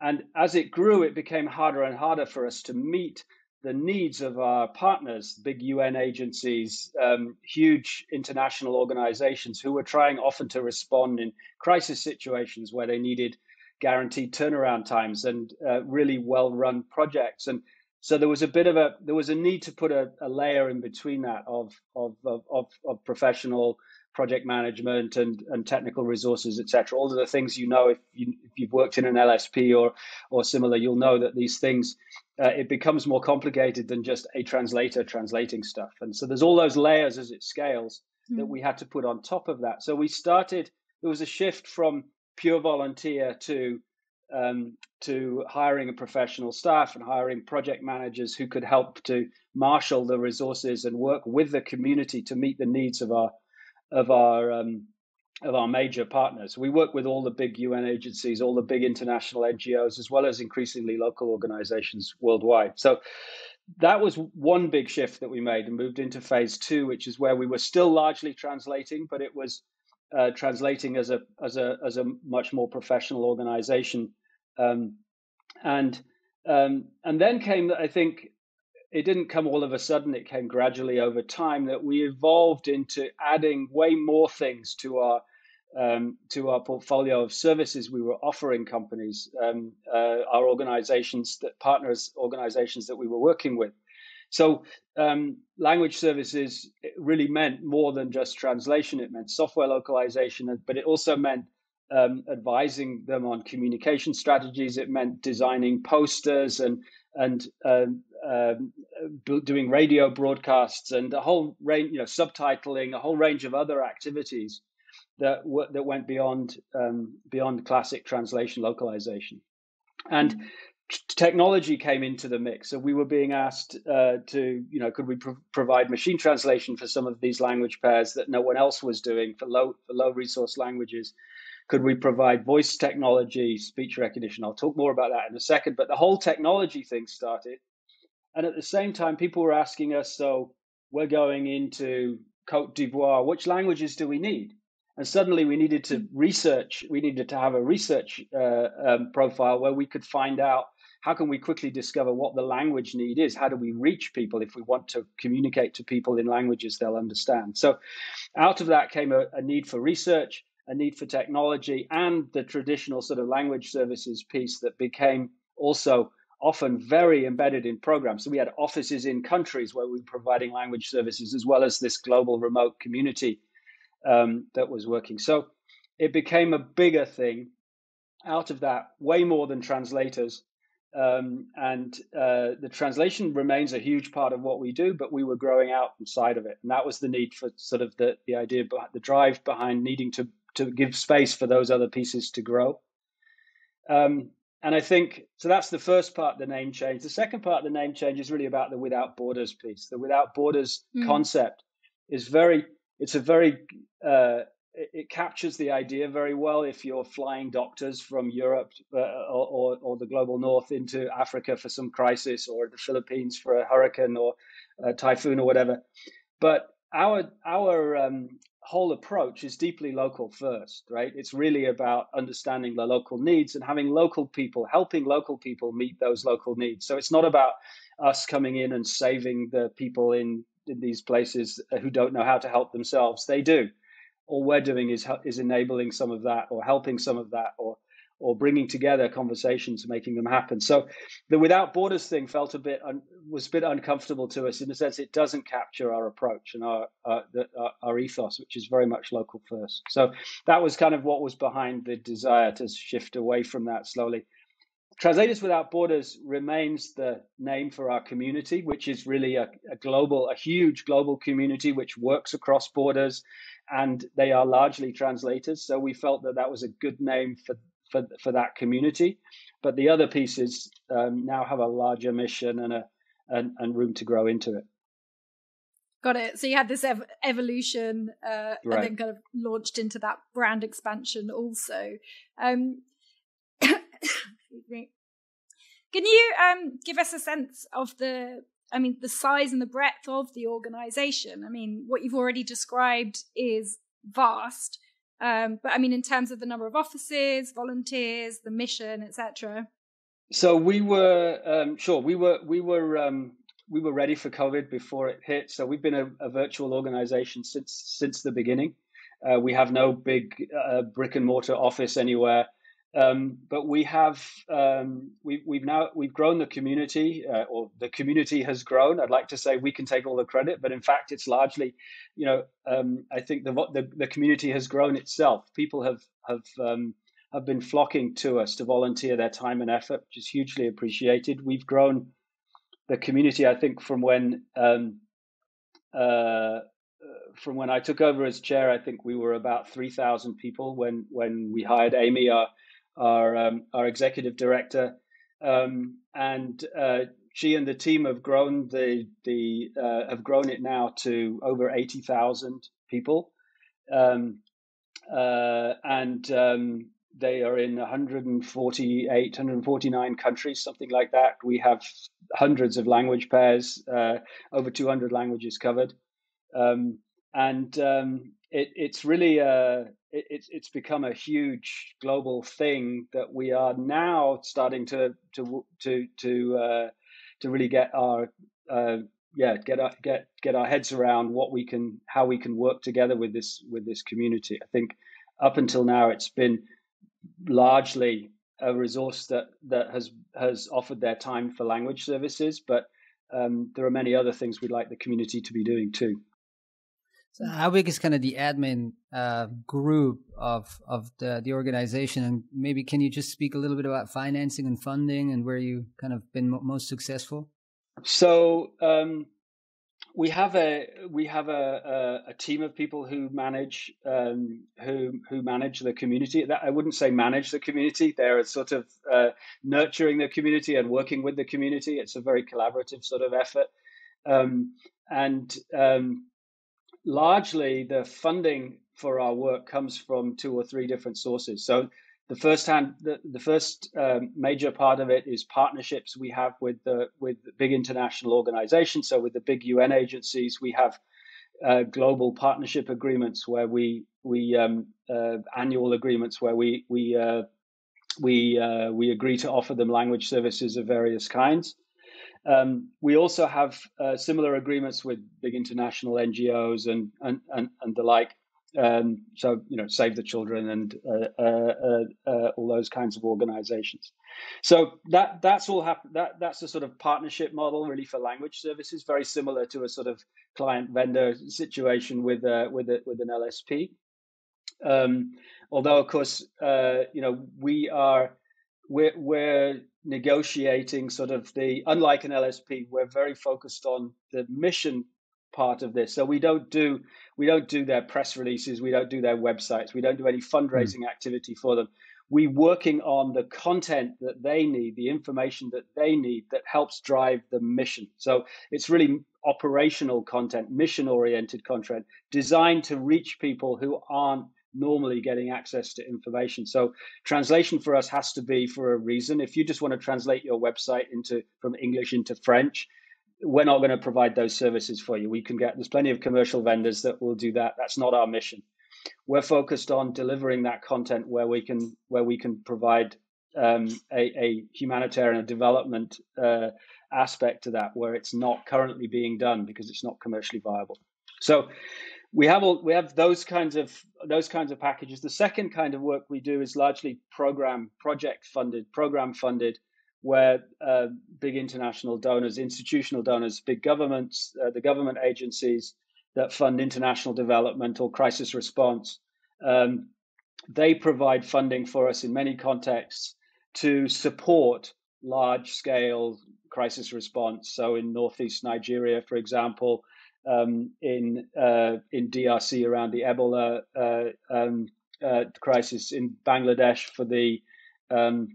And as it grew, it became harder and harder for us to meet the needs of our partners, big U N agencies, um, huge international organizations who were trying often to respond in crisis situations where they needed guaranteed turnaround times and uh, really well-run projects. And so there was a bit of a, there was a need to put a, a layer in between that of, of, of, of, of professional project management and, and technical resources, et cetera. All of the things, you know, if, you, if you've worked in an L S P or or similar, you'll know that these things, uh, it becomes more complicated than just a translator translating stuff. And so there's all those layers as it scales mm. that we had to put on top of that. So we started, there was a shift from pure volunteer to um, to hiring a professional staff and hiring project managers who could help to marshal the resources and work with the community to meet the needs of our of our um, of our major partners. We work with all the big U N agencies, all the big international N G Os, as well as increasingly local organizations worldwide. So that was one big shift that we made and moved into phase two, which is where we were still largely translating, but it was uh, translating as a as a as a much more professional organization. Um, and um, and then came, I think, it didn't come all of a sudden, it came gradually over time, that we evolved into adding way more things to our um, to our portfolio of services we were offering companies, um, uh, our organizations, that partners, organizations that we were working with. So um, language services really meant more than just translation. It meant software localization, but it also meant um, advising them on communication strategies. It meant designing posters and and um, um, doing radio broadcasts and a whole range, you know, subtitling, a whole range of other activities that w- that went beyond um, beyond classic translation localization. And mm-hmm. t- technology came into the mix. So we were being asked uh, to, you know, could we pr- provide machine translation for some of these language pairs that no one else was doing for low for low resource languages? Could we provide voice technology, speech recognition? I'll talk more about that in a second. But the whole technology thing started. And at the same time, people were asking us, so we're going into Côte d'Ivoire, which languages do we need? And suddenly we needed to research. We needed to have a research uh, um, profile where we could find out how can we quickly discover what the language need is? How do we reach people if we want to communicate to people in languages they'll understand? So out of that came a, a need for research, a need for technology, and the traditional sort of language services piece that became also often very embedded in programs. So we had offices in countries where we were providing language services, as well as this global remote community um, that was working. So it became a bigger thing. Out of that, way more than translators. Um, and uh, the translation remains a huge part of what we do, but we were growing out inside of it. And that was the need for sort of the, the idea, the drive behind needing to, to give space for those other pieces to grow. Um, and I think, so that's the first part, the name change. The second part, the name change, is really about the Without Borders piece. The Without Borders mm. concept is very, it's a very, uh, it captures the idea very well. If you're flying doctors from Europe uh, or, or the global north into Africa for some crisis, or the Philippines for a hurricane or a typhoon or whatever. But our our um, whole approach is deeply local first, right? It's really about understanding the local needs and having local people, helping local people meet those local needs. So it's not about us coming in and saving the people in, in these places who don't know how to help themselves. They do. All we're doing is is enabling some of that, or helping some of that, or or bringing together conversations, making them happen. So the Without Borders thing felt a bit un, was a bit uncomfortable to us, in the sense it doesn't capture our approach and our, uh, the, our our ethos, which is very much local first. So that was kind of what was behind the desire to shift away from that slowly. Translators Without Borders remains the name for our community, which is really a, a global, a huge global community which works across borders, and they are largely translators. So we felt that that was a good name for for, for that community. But the other pieces um, now have a larger mission and a and, and room to grow into it. Got it. So you had this ev- evolution uh, right. and then kind of launched into that brand expansion also. Um, Can you um, give us a sense of the, I mean, the size and the breadth of the organization? I mean, what you've already described is vast, um, but I mean, in terms of the number of offices, volunteers, the mission, et cetera. So we were um, sure we were we were um, we were ready for COVID before it hit. So we've been a, a virtual organization since since the beginning. Uh, we have no big uh, brick and mortar office anywhere. Um, but we have um, we, we've now we've grown the community, uh, or the community has grown. I'd like to say we can take all the credit, but in fact, it's largely, you know, um, I think the, the the community has grown itself. People have have um, have been flocking to us to volunteer their time and effort, which is hugely appreciated. We've grown the community, I think, from when um, uh, from when I took over as chair. I think we were about three thousand people when when we hired Amy, our our um, our executive director, um, and uh, she and the team have grown the the uh, have grown it now to over eighty thousand people, um, uh, and um, they are in one hundred forty-eight, one hundred forty-nine countries, something like that. We have hundreds of language pairs, uh, over two hundred languages covered, um, and um, it, it's really uh, It's it's become a huge global thing that we are now starting to to to to uh, to really get our uh, yeah get our, get get our heads around what we can how we can work together with this with this community. I think up until now it's been largely a resource that that has has offered their time for language services, but um, there are many other things we'd like the community to be doing too. So how big is kind of the admin uh, group of of the, the organization? And maybe can you just speak a little bit about financing and funding and where you kind of been mo- most successful? So um, we have a we have a, a, a team of people who manage um, who who manage the community. I wouldn't say manage the community. They're sort of uh, nurturing the community and working with the community. It's a very collaborative sort of effort, um, and um, largely, the funding for our work comes from two or three different sources. So the first hand, the, the first um, major part of it is partnerships we have with the with the big international organizations. So with the big U N agencies, we have uh, global partnership agreements where we we um, uh, annual agreements where we we uh, We uh, we agree to offer them language services of various kinds. Um, we also have uh, similar agreements with big international N G Os and and and, and the like. Um, so you know, Save the Children and uh, uh, uh, all those kinds of organisations. So that that's all hap- that that's a sort of partnership model really for language services, very similar to a sort of client vendor situation with uh, with a, with an L S P. Um, although of course uh, you know we are we're, we're negotiating sort of the unlike an L S P, we're very focused on the mission part of this. So we don't do we don't do their press releases, we don't do their websites, we don't do any fundraising mm. activity for them. We're working on the content that they need, the information that they need that helps drive the mission. So it's really operational content, mission-oriented content designed to reach people who aren't normally getting access to information. So translation for us has to be for a reason. If you just want to translate your website into from English into French, we're not going to provide those services for you. We can get, there's plenty of commercial vendors that will do that. That's not our mission. We're focused on delivering that content where we can where we can provide um, a, a humanitarian development uh, aspect to that, where it's not currently being done because it's not commercially viable. So we have all, we have those kinds of those kinds of packages. The second kind of work we do is largely program project funded, program funded, where uh, big international donors, institutional donors, big governments, uh, the government agencies that fund international development or crisis response, um, they provide funding for us in many contexts to support large-scale crisis response. So in northeast Nigeria, for example, um, in uh, in D R C around the Ebola uh, um, uh, crisis, in Bangladesh for the um,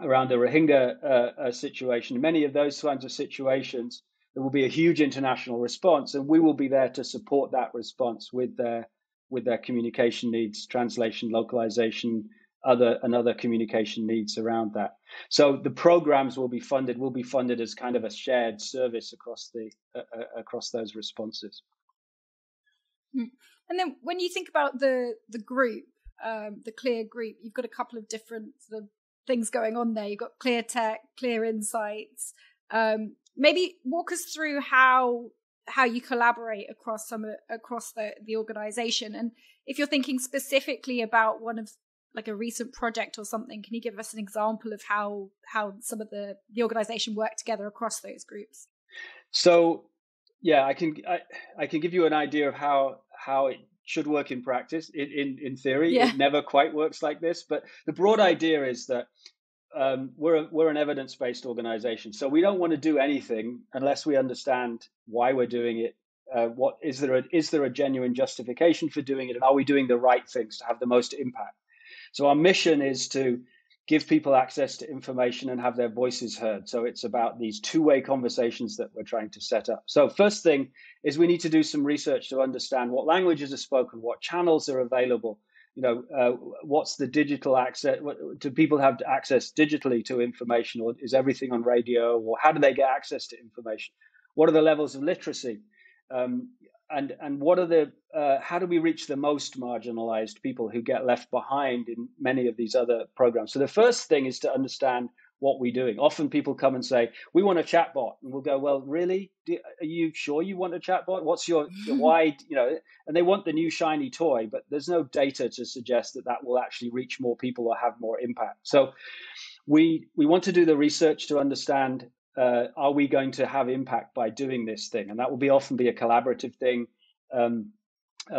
around the Rohingya uh, uh, situation. Many of those kinds of situations, there will be a huge international response, and we will be there to support that response with their with their communication needs, translation, localization, other and other communication needs around that. So the programs will be funded will be funded as kind of a shared service across the uh, across those responses. And then when you think about the the group, um, the CLEAR group, you've got a couple of different sort of things going on there. You've got CLEAR Tech, CLEAR Insights. Um, Maybe walk us through how how you collaborate across some across the, the organization. And if you're thinking specifically about one of like a recent project or something, can you give us an example of how how some of the, the organization work together across those groups? So yeah, I can I, I can give you an idea of how how it should work in practice. In in, in theory, yeah. It never quite works like this, but the broad idea is that Um, we're a, we're an evidence-based organization, so we don't want to do anything unless we understand why we're doing it. Uh, what is there? A, is there a genuine justification for doing it, and are we doing the right things to have the most impact? So our mission is to give people access to information and have their voices heard. So it's about these two-way conversations that we're trying to set up. So first thing is we need to do some research to understand what languages are spoken, what channels are available. You know, uh, what's the digital access? What, do people have access digitally to information, or is everything on radio? Or how do they get access to information? What are the levels of literacy, um, and and what are the? Uh, how do we reach the most marginalized people who get left behind in many of these other programs? So the first thing is to understand what we're doing. Often people come and say, "We want a chatbot," and we'll go, "Well, really? Do, are you sure you want a chatbot? What's your why?" You know, and they want the new shiny toy, but there's no data to suggest that that will actually reach more people or have more impact. So, we we want to do the research to understand: uh, are we going to have impact by doing this thing? And that will be often be a collaborative thing, um,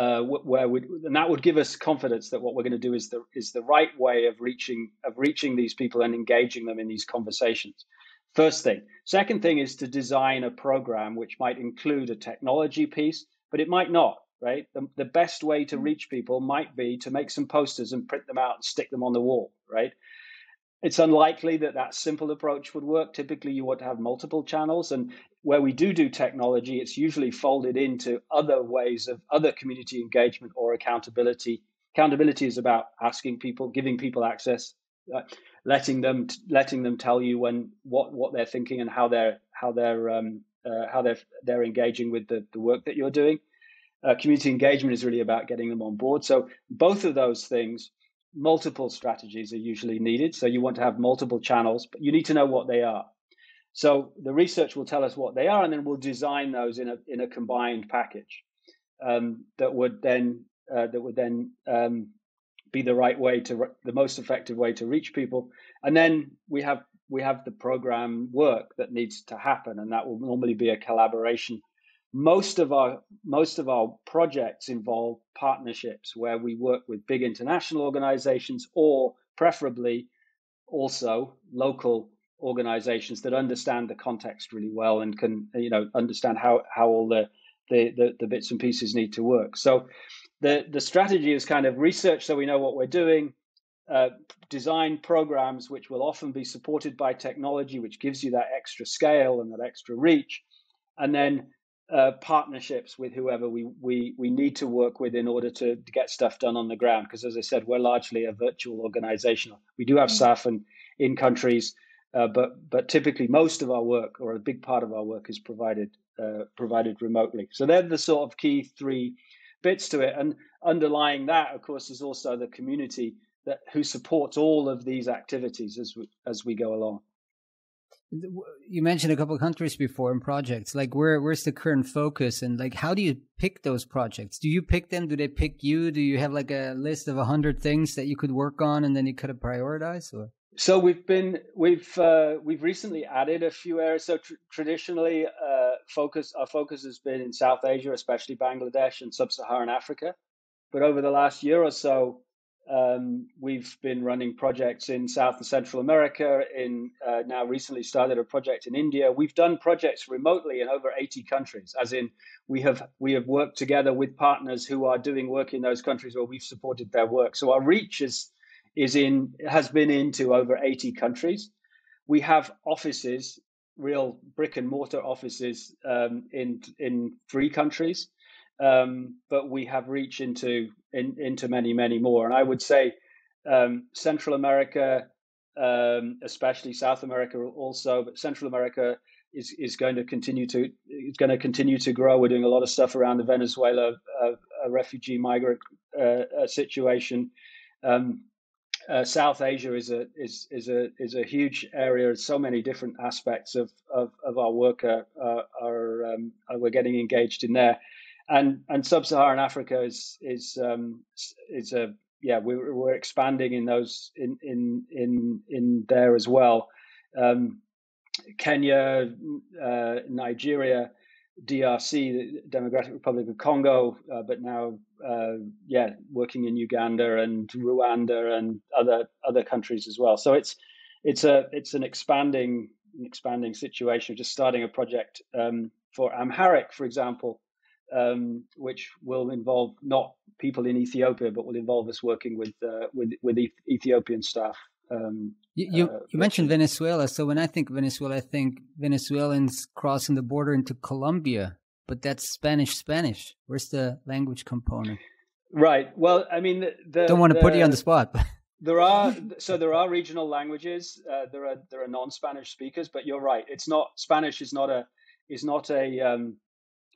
uh, where we, and that would give us confidence that what we're going to do is the is the right way of reaching of reaching these people and engaging them in these conversations. First thing. Second thing is to design a program which might include a technology piece, but it might not, right? The, the best way to reach people might be to make some posters and print them out and stick them on the wall, right? It's unlikely that that simple approach would work. Typically, you want to have multiple channels. And where we do do technology, it's usually folded into other ways of other community engagement or accountability. Accountability is about asking people, giving people access, uh, letting them letting them tell you when what, what they're thinking and how they're how they're um, uh, how they're they're engaging with the, the work that you're doing. Uh, community engagement is really about getting them on board. So both of those things multiple strategies are usually needed. So you want to have multiple channels, but you need to know what they are. So the research will tell us what they are, and then we'll design those in a in a combined package um, that would then uh, that would then um, be the right way to re- the most effective way to reach people. And then we have we have the program work that needs to happen, and that will normally be a collaboration. Most of our most of our projects involve partnerships where we work with big international organizations, or preferably also local organizations that understand the context really well and can, you know, understand how, how all the, the, the, the bits and pieces need to work. So the, the strategy is kind of research, so we know what we're doing, uh, design programs, which will often be supported by technology, which gives you that extra scale and that extra reach, and then Uh, partnerships with whoever we, we we need to work with in order to, to get stuff done on the ground. Because as I said, we're largely a virtual organization. We do have staff in, in countries, uh, but but typically most of our work, or a big part of our work, is provided uh, provided remotely. So they're the sort of key three bits to it. And underlying that, of course, is also the community that who supports all of these activities as we, as we go along. You mentioned a couple of countries before and projects. Like, where where's the current focus, and like, how do you pick those projects? Do you pick them? Do they pick you? Do you have like a list of a hundred things that you could work on, and then you could have prioritized? Or? So we've been we've uh, we've recently added a few areas. So tr- traditionally, uh, focus our focus has been in South Asia, especially Bangladesh and Sub-Saharan Africa. But over the last year or so, Um, we've been running projects in South and Central America, in uh, now recently started a project in India. We've done projects remotely in over eighty countries, as in we have we have worked together with partners who are doing work in those countries where we've supported their work. So our reach is is in has been into over eighty countries. We have offices, real brick and mortar offices um, in in three countries. Um, but we have reach into in, into many, many more. And I would say um, Central America, um, especially South America also, but Central America is, is going to continue to is going to continue to grow. We're doing a lot of stuff around the Venezuela uh, refugee migrant uh, situation. Um, uh, South Asia is a is is a is a huge area. So many different aspects of of, of our work uh, are um, we're getting engaged in there. And and Sub-Saharan Africa is is um, is a yeah we're we're expanding in those in in in, in there as well, um, Kenya, uh, Nigeria, D R C, the Democratic Republic of Congo, uh, but now uh, yeah working in Uganda and Rwanda and other other countries as well. So it's it's a it's an expanding an expanding situation. Just starting a project um, for Amharic, for example. Um, which will involve not people in Ethiopia, but will involve us working with uh, with, with Ethiopian staff. Um, you you, uh, you mentioned Venezuela. So when I think Venezuela, I think Venezuelans crossing the border into Colombia, but that's Spanish, Spanish. Where's the language component? Right. Well, I mean, the, the, don't want to the, put you on the spot. There are so there are regional languages. Uh, there are there are non-Spanish speakers, but you're right. It's not Spanish is not a is not a um,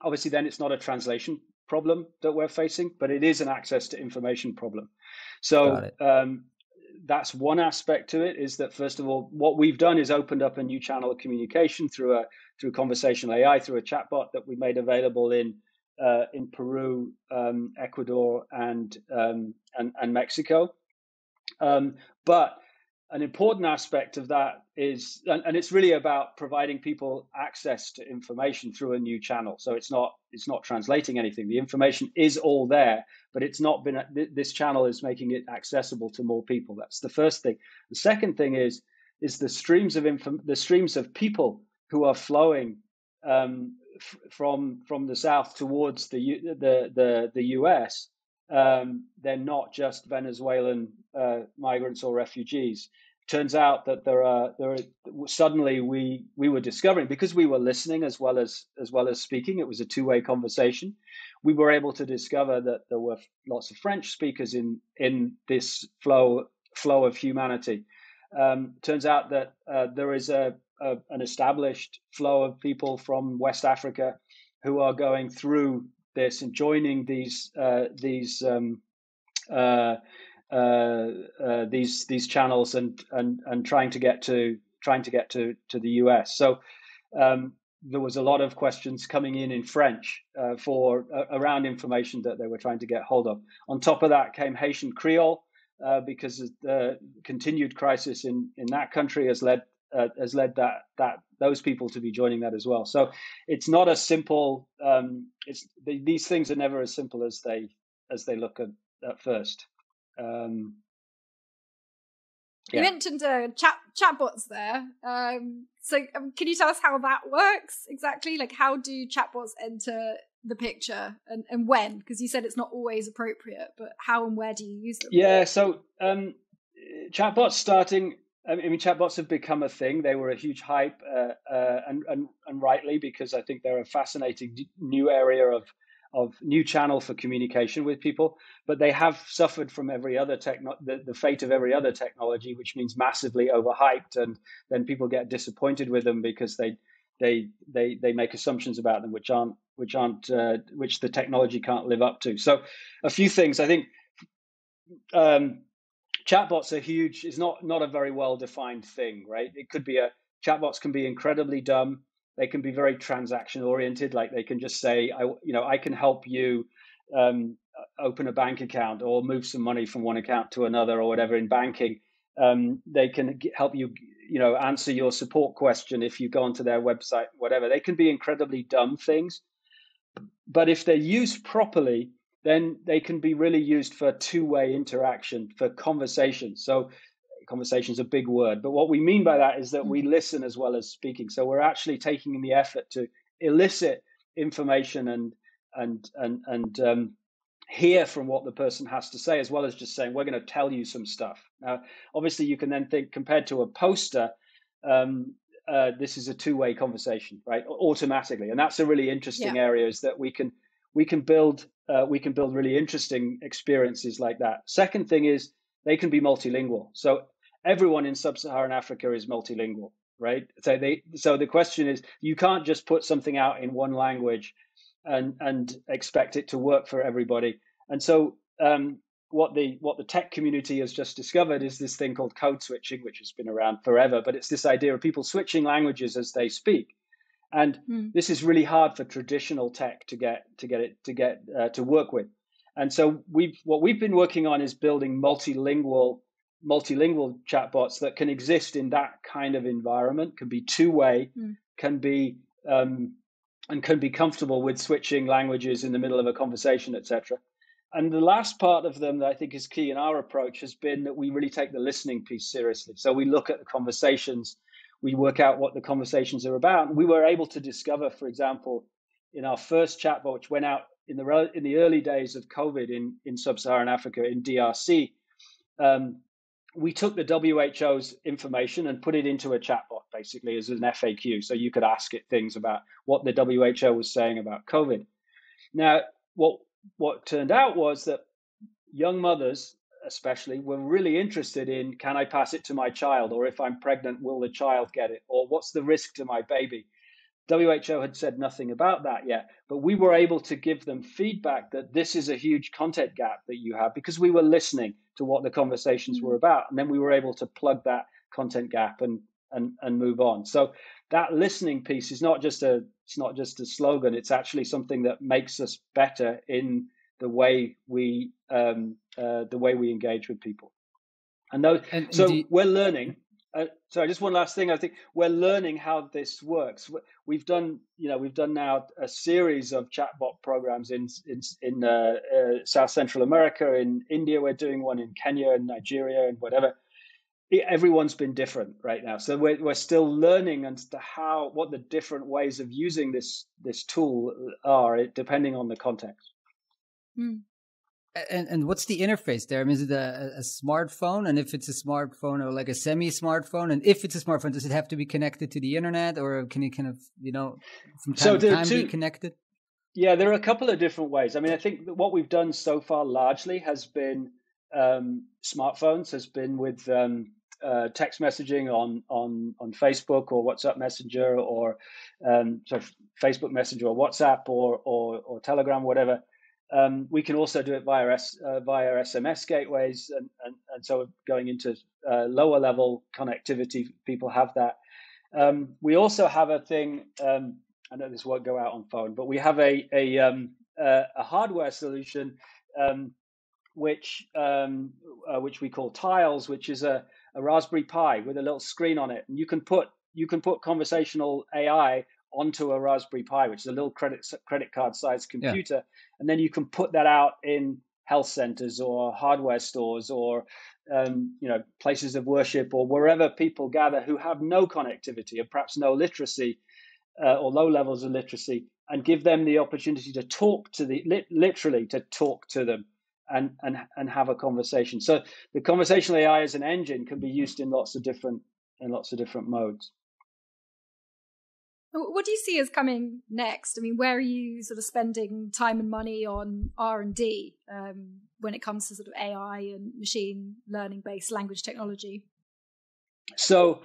obviously, then it's not a translation problem that we're facing, but it is an access to information problem. So um, that's one aspect to it, is that, first of all, what we've done is opened up a new channel of communication through a through conversational A I, through a chatbot that we made available in uh, in Peru, um, Ecuador, and, um, and, and Mexico. Um, but an important aspect of that is, and, and it's really about providing people access to information through a new channel. So it's not it's not translating anything. The information is all there, but it's not been. This channel is making it accessible to more people. That's the first thing. The second thing is is the streams of info, the streams of people who are flowing um, f- from from the south towards the U- the the the U S. Um, they're not just Venezuelan uh, migrants or refugees. Turns out that there are there are, suddenly we we were discovering, because we were listening as well as as well as speaking. It was a two-way conversation. We were able to discover that there were lots of French speakers in in this flow flow of humanity. Um, turns out that uh, there is a, a an established flow of people from West Africa who are going through this and joining these uh, these um, uh, uh, uh, these these channels and and and trying to get to trying to get to to the U S. So um, there was a lot of questions coming in in French uh, for uh, around information that they were trying to get hold of. On top of that came Haitian Creole, uh, because the continued crisis in in that country has led uh, has led that that those people to be joining that as well. So it's not a simple. Um, it's they, these things are never as simple as they as they look at at first. Um, yeah. You mentioned uh, chat chatbots there. Um, so um, can you tell us how that works exactly? Like, how do chatbots enter the picture, and, and when? Because you said it's not always appropriate, but how and where do you use them? Yeah, so um, chatbots starting. I mean, chatbots have become a thing. They were a huge hype, uh, uh, and, and and rightly, because I think they're a fascinating new area of of new channel for communication with people. But they have suffered from every other techno- the, the fate of every other technology, which means massively overhyped, and then people get disappointed with them because they they they they make assumptions about them which aren't which aren't uh, which the technology can't live up to. So, a few things I think. Um, Chatbots are huge. It's not not a very well defined thing, right? It could be a chatbots can be incredibly dumb. They can be very transaction oriented, like they can just say, "I, you know, I can help you um, open a bank account or move some money from one account to another or whatever in banking." Um, they can help you, you know, answer your support question if you go onto their website, whatever. They can be incredibly dumb things, but if they're used properly, then they can be really used for two-way interaction, for conversation. So conversation is a big word, but what we mean by that is that we listen as well as speaking. So we're actually taking the effort to elicit information and and and and um, hear from what the person has to say, as well as just saying, we're going to tell you some stuff. Now, obviously, you can then think, compared to a poster, um, uh, this is a two-way conversation, right? Automatically. And that's a really interesting yeah. area, is that we can we can build Uh, we can build really interesting experiences like that. Second thing is they can be multilingual. So everyone in sub-Saharan Africa is multilingual, right? So they, so the question is, you can't just put something out in one language and and expect it to work for everybody. And so um, what the what the tech community has just discovered is this thing called code switching, which has been around forever, but it's this idea of people switching languages as they speak. And mm. this is really hard for traditional tech to get to get it to get uh, to work with. And so we've what we've been working on is building multilingual multilingual chatbots that can exist in that kind of environment, can be two-way, mm. can be um, and can be comfortable with switching languages in the middle of a conversation, et cetera. And the last part of them that I think is key in our approach has been that we really take the listening piece seriously. So we look at the conversations. We work out what the conversations are about. We were able to discover, for example, in our first chatbot, which went out in the in the early days of COVID in, in sub-Saharan Africa, in D R C, um, we took the W H O's information and put it into a chatbot, basically, as an F A Q. So you could ask it things about what the W H O was saying about COVID. Now, what what turned out was that young mothers, especially, we're really interested in, can I pass it to my child? Or if I'm pregnant, will the child get it? Or what's the risk to my baby? W H O had said nothing about that yet, but we were able to give them feedback that this is a huge content gap that you have, because we were listening to what the conversations were about. And then we were able to plug that content gap and and, and move on. So that listening piece is not just a it's not just a slogan. It's actually something that makes us better in the way we um, uh, the way we engage with people, and those. And so you... we're learning. Uh, sorry, just one last thing. I think we're learning how this works. We've done, you know, we've done now a series of chatbot programs in in, in uh, uh, South Central America, in India. We're doing one in Kenya and Nigeria and whatever. It, everyone's been different right now, so we're we're still learning as to how what the different ways of using this this tool are, depending on the context. Hmm. And and what's the interface there? I mean, is it a, a smartphone? And if it's a smartphone, or like a semi-smartphone? And if it's a smartphone, does it have to be connected to the internet, or can it kind of, you know, from time so to time two, be connected? Yeah, there are a couple of different ways. I mean, I think that what we've done so far largely has been um, smartphones, has been with um, uh, text messaging on on on Facebook or WhatsApp Messenger or um, sorry, Facebook Messenger or WhatsApp or or, or Telegram, whatever. Um, we can also do it via S, uh, via S M S gateways, and, and, and so going into uh, lower level connectivity, people have that. Um, we also have a thing. Um, I know this won't go out on phone, but we have a a, um, uh, a hardware solution, um, which um, uh, which we call Tiles, which is a, a Raspberry Pi with a little screen on it, and you can put you can put conversational A I onto a Raspberry Pi, which is a little credit credit card sized computer, yeah. And then you can put that out in health centers or hardware stores or um, you know, places of worship or wherever people gather who have no connectivity or perhaps no literacy uh, or low levels of literacy, and give them the opportunity to talk to the li- literally to talk to them and and and have a conversation. So the conversational A I as an engine can be used in lots of different in lots of different modes. What do you see as coming next? I mean, where are you sort of spending time and money on R and D um, when it comes to sort of A I and machine learning-based language technology? So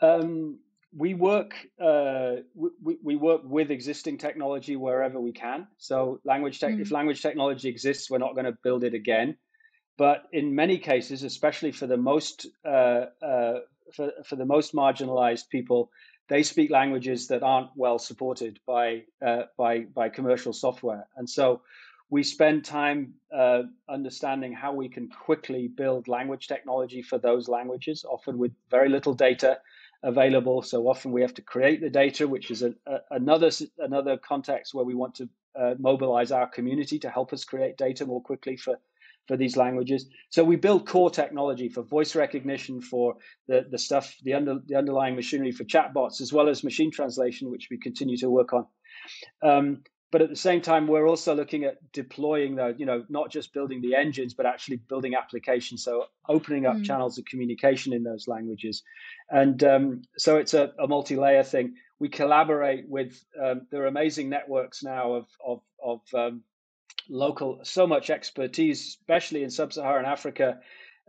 um, we work uh, we, we work with existing technology wherever we can. So language tech, mm. if language technology exists, we're not going to build it again. But in many cases, especially for the most uh, uh, for, for the most marginalized people, they speak languages that aren't well supported by uh, by by commercial software, and so we spend time uh, understanding how we can quickly build language technology for those languages, often with very little data available. So often we have to create the data, which is a, a, another another context where we want to uh, mobilize our community to help us create data more quickly for. for these languages. So we build core technology for voice recognition, for the, the stuff, the, under, the underlying machinery for chatbots, as well as machine translation, which we continue to work on. Um, but at the same time, we're also looking at deploying, the, you know, not just building the engines, but actually building applications. So opening up mm. channels of communication in those languages. And um, so it's a, a multi-layer thing. We collaborate with, um, there are amazing networks now of, of, of um, local, so much expertise, especially in sub-Saharan Africa.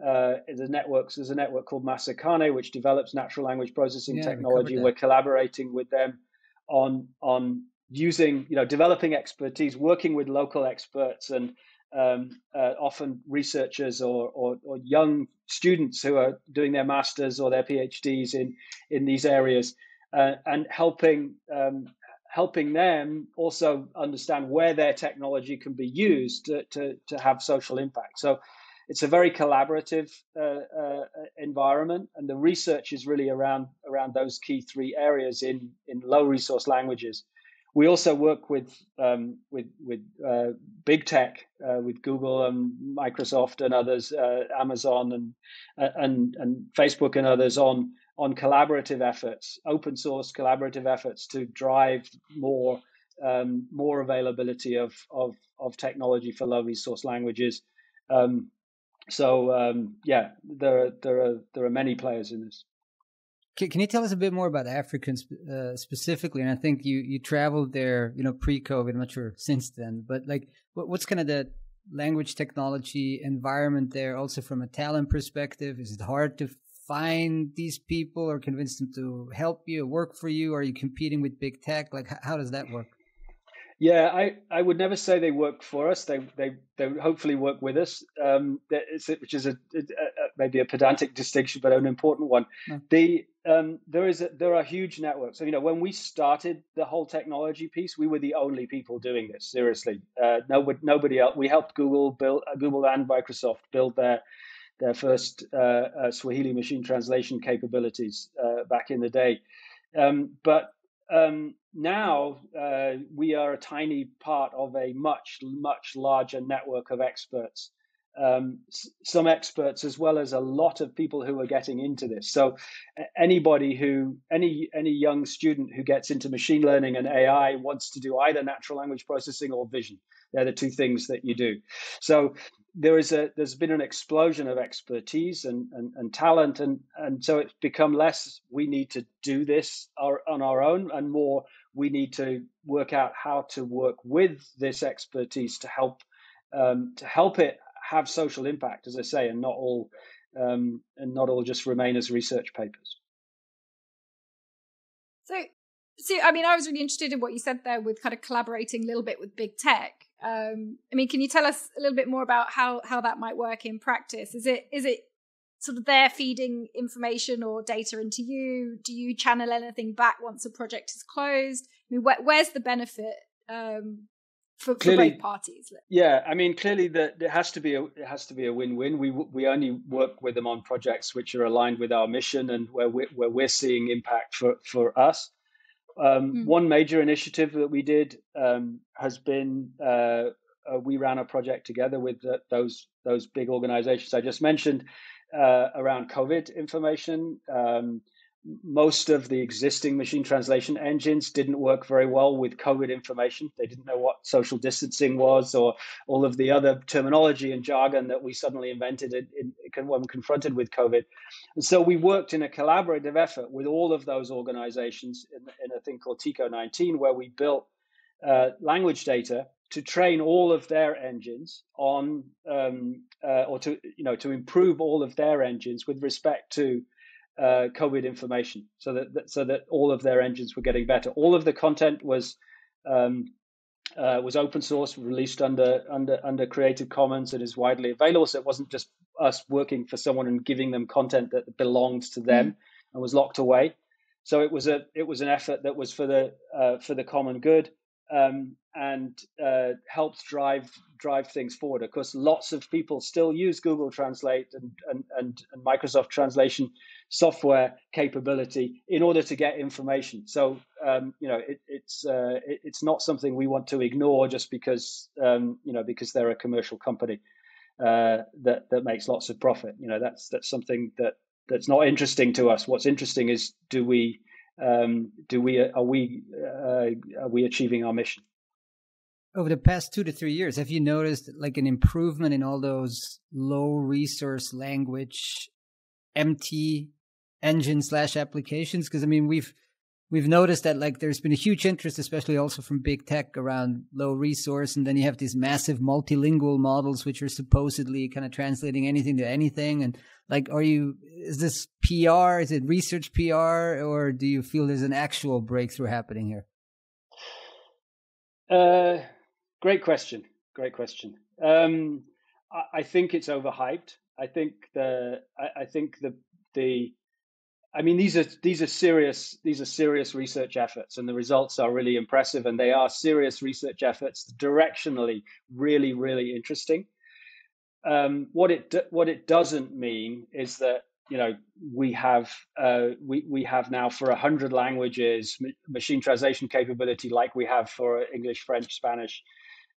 Uh, the networks, there's a network called Masakane, which develops natural language processing yeah, technology. We're collaborating with them on on using, you know, developing expertise, working with local experts and um, uh, often researchers or, or or young students who are doing their masters or their PhDs in in these areas, uh, and helping. Um, helping them also understand where their technology can be used to, to, to have social impact. So it's a very collaborative uh, uh, environment, and the research is really around around those key three areas in, in low-resource languages. We also work with um, with, with uh, big tech, uh, with Google and Microsoft and others, uh, Amazon and, and and Facebook and others on on collaborative efforts, open source collaborative efforts to drive more um, more availability of, of of technology for low resource languages. Um, so um, yeah, there are, there are there are many players in this. Can, can you tell us a bit more about Africans uh, specifically? And I think you you traveled there, you know, pre-COVID. I'm not sure since then, but like, what, what's kind of the language technology environment there? Also, from a talent perspective, is it hard to find these people or convince them to help you, work for you? Are you competing with big tech? Like, how does that work? Yeah, I, I would never say they work for us. They they they hopefully work with us, um, which is a, a, maybe a pedantic distinction, but an important one. Yeah. The um, there is a, there are huge networks. So, you know, when we started the whole technology piece, we were the only people doing this. Seriously, uh, nobody nobody else. We helped Google build uh, Google and Microsoft build their. their first uh, uh, Swahili machine translation capabilities uh, back in the day. Um, but um, now uh, we are a tiny part of a much, much larger network of experts, um, s- some experts as well as a lot of people who are getting into this. So anybody who, any any young student who gets into machine learning and A I wants to do either natural language processing or vision. They're the two things that you do. So there is a there's been an explosion of expertise and, and, and talent, and, and so it's become less we need to do this our, on our own, and more we need to work out how to work with this expertise to help um, to help it have social impact, as I say, and not all um, and not all just remain as research papers. So. So, I mean, I was really interested in what you said there with kind of collaborating a little bit with big tech. Um, I mean, can you tell us a little bit more about how, how that might work in practice? Is it is it sort of they're feeding information or data into you? Do you channel anything back once a project is closed? I mean, where, where's the benefit um, for, clearly, for both parties? Yeah, I mean, clearly that it has to be a, it has to be a win-win. We we only work with them on projects which are aligned with our mission and where we're, where we're seeing impact for for us. Um, mm-hmm. One major initiative that we did um, has been uh, uh, we ran a project together with uh, those those big organizations I just mentioned uh, around COVID information. Um, most of the existing machine translation engines didn't work very well with COVID information. They didn't know what social distancing was or all of the other terminology and jargon that we suddenly invented in, in, when confronted with COVID. And so we worked in a collaborative effort with all of those organizations in, in a thing called T I C O nineteen, where we built uh, language data to train all of their engines on, um, uh, or to, you know, to improve all of their engines with respect to Uh, COVID information, so that, that so that all of their engines were getting better. All of the content was um, uh, was open source, released under under under Creative Commons, and is widely available. So it wasn't just us working for someone and giving them content that belonged to them mm-hmm. and was locked away. So it was a it was an effort that was for the uh, for the common good um, and uh, helped drive drive things forward. Of course, lots of people still use Google Translate and and and, and Microsoft Translation software capability in order to get information. So um, you know it, it's uh, it, it's not something we want to ignore just because um, you know because they're a commercial company uh, that that makes lots of profit. You know that's that's something that that's not interesting to us. What's interesting is do we um, do we are we uh, are we achieving our mission? Over the past two to three years, have you noticed like an improvement in all those low resource language empty engine slash applications? Because I mean, we've we've noticed that like there's been a huge interest, especially also from big tech, around low resource, and then you have these massive multilingual models which are supposedly kind of translating anything to anything. And like, are you is this P R? Is it research P R, or do you feel there's an actual breakthrough happening here? Uh, great question. Great question. Um, I, I think it's overhyped. I think the I, I think the the. I mean, these are these are serious these are serious research efforts, and the results are really impressive, and they are serious research efforts, directionally really really interesting. Um, what it what it doesn't mean is that you know we have uh, we we have now for a hundred languages machine translation capability like we have for English, French, Spanish,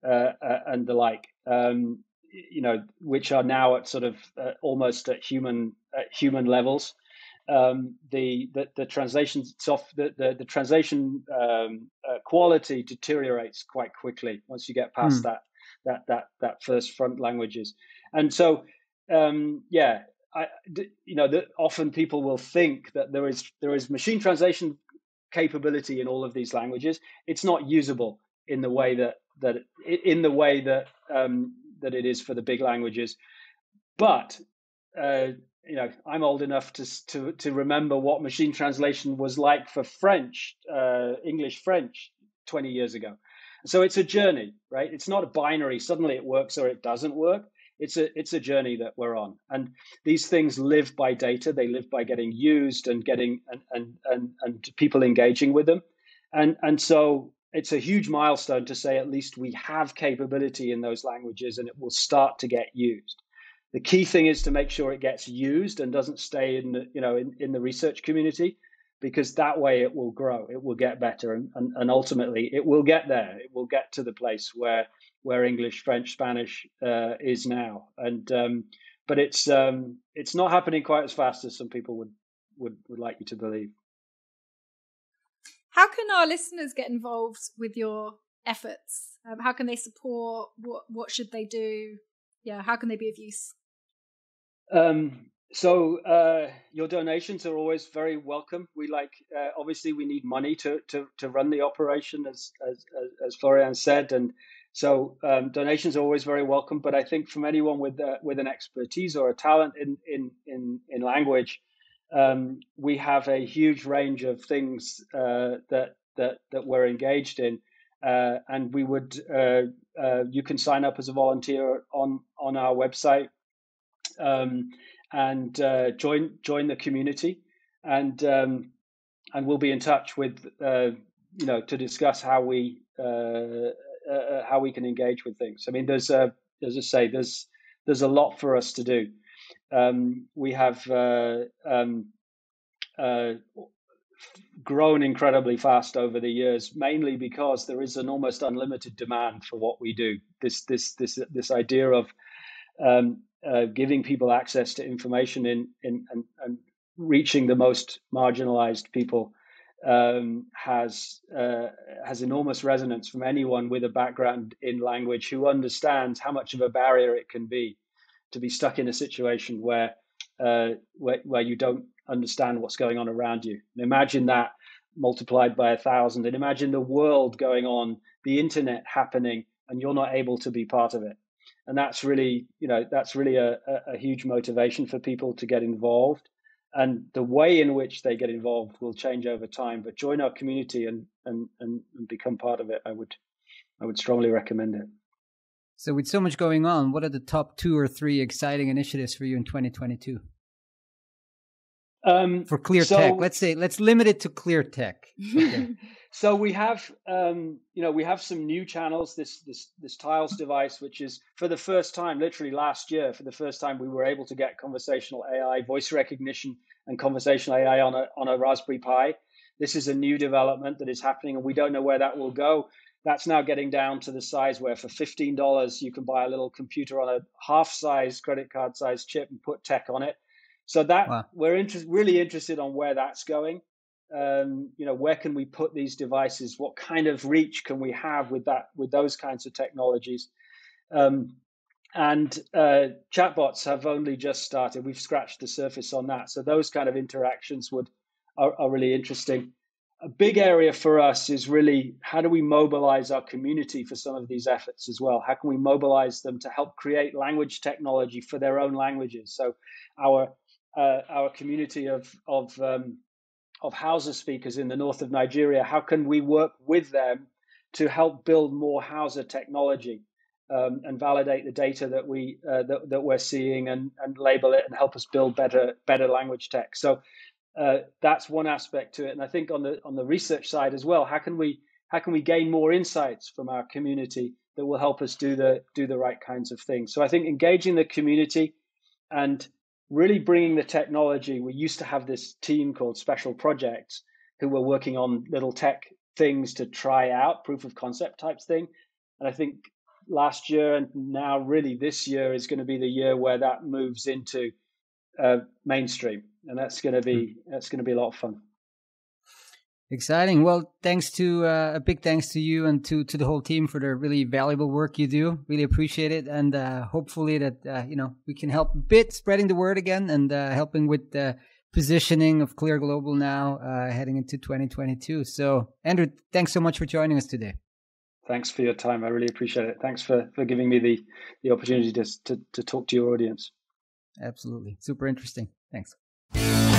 uh, uh, and the like. Um, you know, which are now at sort of uh, almost at human at human levels. Um, the, the the translation soft the the, the translation um, uh, quality deteriorates quite quickly once you get past mm. that that that that first front languages, and so um, yeah, I you know the, often people will think that there is there is machine translation capability in all of these languages. It's not usable in the way that that in the way that um, that it is for the big languages, but uh, you know I'm old enough to to to remember what machine translation was like for French, uh, English French, twenty years ago. So it's a journey, right? It's not a binary. Suddenly it works or it doesn't work. It's a it's a journey that we're on, and these things live by data. They live by getting used and getting and and and, and people engaging with them, and and so. It's a huge milestone to say at least we have capability in those languages and it will start to get used. The key thing is to make sure it gets used and doesn't stay in the, you know, in, in the research community, because that way it will grow, it will get better, and, and, and ultimately it will get there. It will get to the place where where English, French, Spanish uh, is now. And um, but it's um, it's not happening quite as fast as some people would would, would like you to believe. How can our listeners get involved with your efforts? Um, how can they support? What what should they do? Yeah, how can they be of use? Um, so uh, your donations are always very welcome. We like uh, obviously we need money to to to run the operation, as as as Florian said, and so um, donations are always very welcome. But I think from anyone with uh, with an expertise or a talent in in in, in language. Um, we have a huge range of things uh, that that that we're engaged in, uh, and we would uh, uh, you can sign up as a volunteer on on our website um, and uh, join join the community, and um, and we'll be in touch with uh, you know to discuss how we uh, uh, how we can engage with things. I mean, there's a, as I say, there's there's a lot for us to do. Um, we have uh, um, uh, grown incredibly fast over the years, mainly because there is an almost unlimited demand for what we do. This this this this idea of um, uh, giving people access to information in in and, and reaching the most marginalized people um, has uh, has enormous resonance from anyone with a background in language who understands how much of a barrier it can be to be stuck in a situation where uh, where, where you don't understand what's going on around you. And imagine that multiplied by a thousand, and imagine the world going on, the internet happening, and you're not able to be part of it. And that's really, you know, that's really a, a, a huge motivation for people to get involved. And the way in which they get involved will change over time. But join our community and and and become part of it. I would, I would strongly recommend it. So with so much going on, what are the top two or three exciting initiatives for you in twenty twenty-two? Um, for Clear so, Tech, let's say, let's limit it to Clear Tech. Okay. So we have, um, you know, we have some new channels. This this this Tiles device, which is for the first time, literally last year, for the first time, we were able to get conversational A I, voice recognition, and conversational A I on a on a Raspberry Pi. This is a new development that is happening, and we don't know where that will go. That's now getting down to the size where for fifteen dollars you can buy a little computer on a half-size credit card-size chip and put tech on it. So that wow. we're inter- really interested on where that's going. Um, you know, where can we put these devices? What kind of reach can we have with that, with those kinds of technologies? Um, and uh, chatbots have only just started. We've scratched the surface on that. So those kind of interactions would are, are really interesting. A big area for us is really how do we mobilize our community for some of these efforts as well? How can we mobilize them to help create language technology for their own languages? So our Uh, our community of of um, of Hausa speakers in the north of Nigeria. How can we work with them to help build more Hausa technology um, and validate the data that we uh, that that we're seeing and and label it and help us build better better language tech? So uh, that's one aspect to it. And I think on the on the research side as well, how can we how can we gain more insights from our community that will help us do the do the right kinds of things? So I think engaging the community and really bringing the technology. We used to have this team called Special Projects who were working on little tech things to try out, proof of concept types thing. And I think last year and now really this year is going to be the year where that moves into uh, mainstream. And that's going to be that's going to be a lot of fun. Exciting. Well, thanks to uh, a big thanks to you and to, to the whole team for the really valuable work you do. Really appreciate it. And uh, hopefully that, uh, you know, we can help a bit spreading the word again and uh, helping with the positioning of Clear Global now uh, heading into twenty twenty-two. So, Andrew, thanks so much for joining us today. Thanks for your time. I really appreciate it. Thanks for, for giving me the, the opportunity to, to, to talk to your audience. Absolutely. Super interesting. Thanks.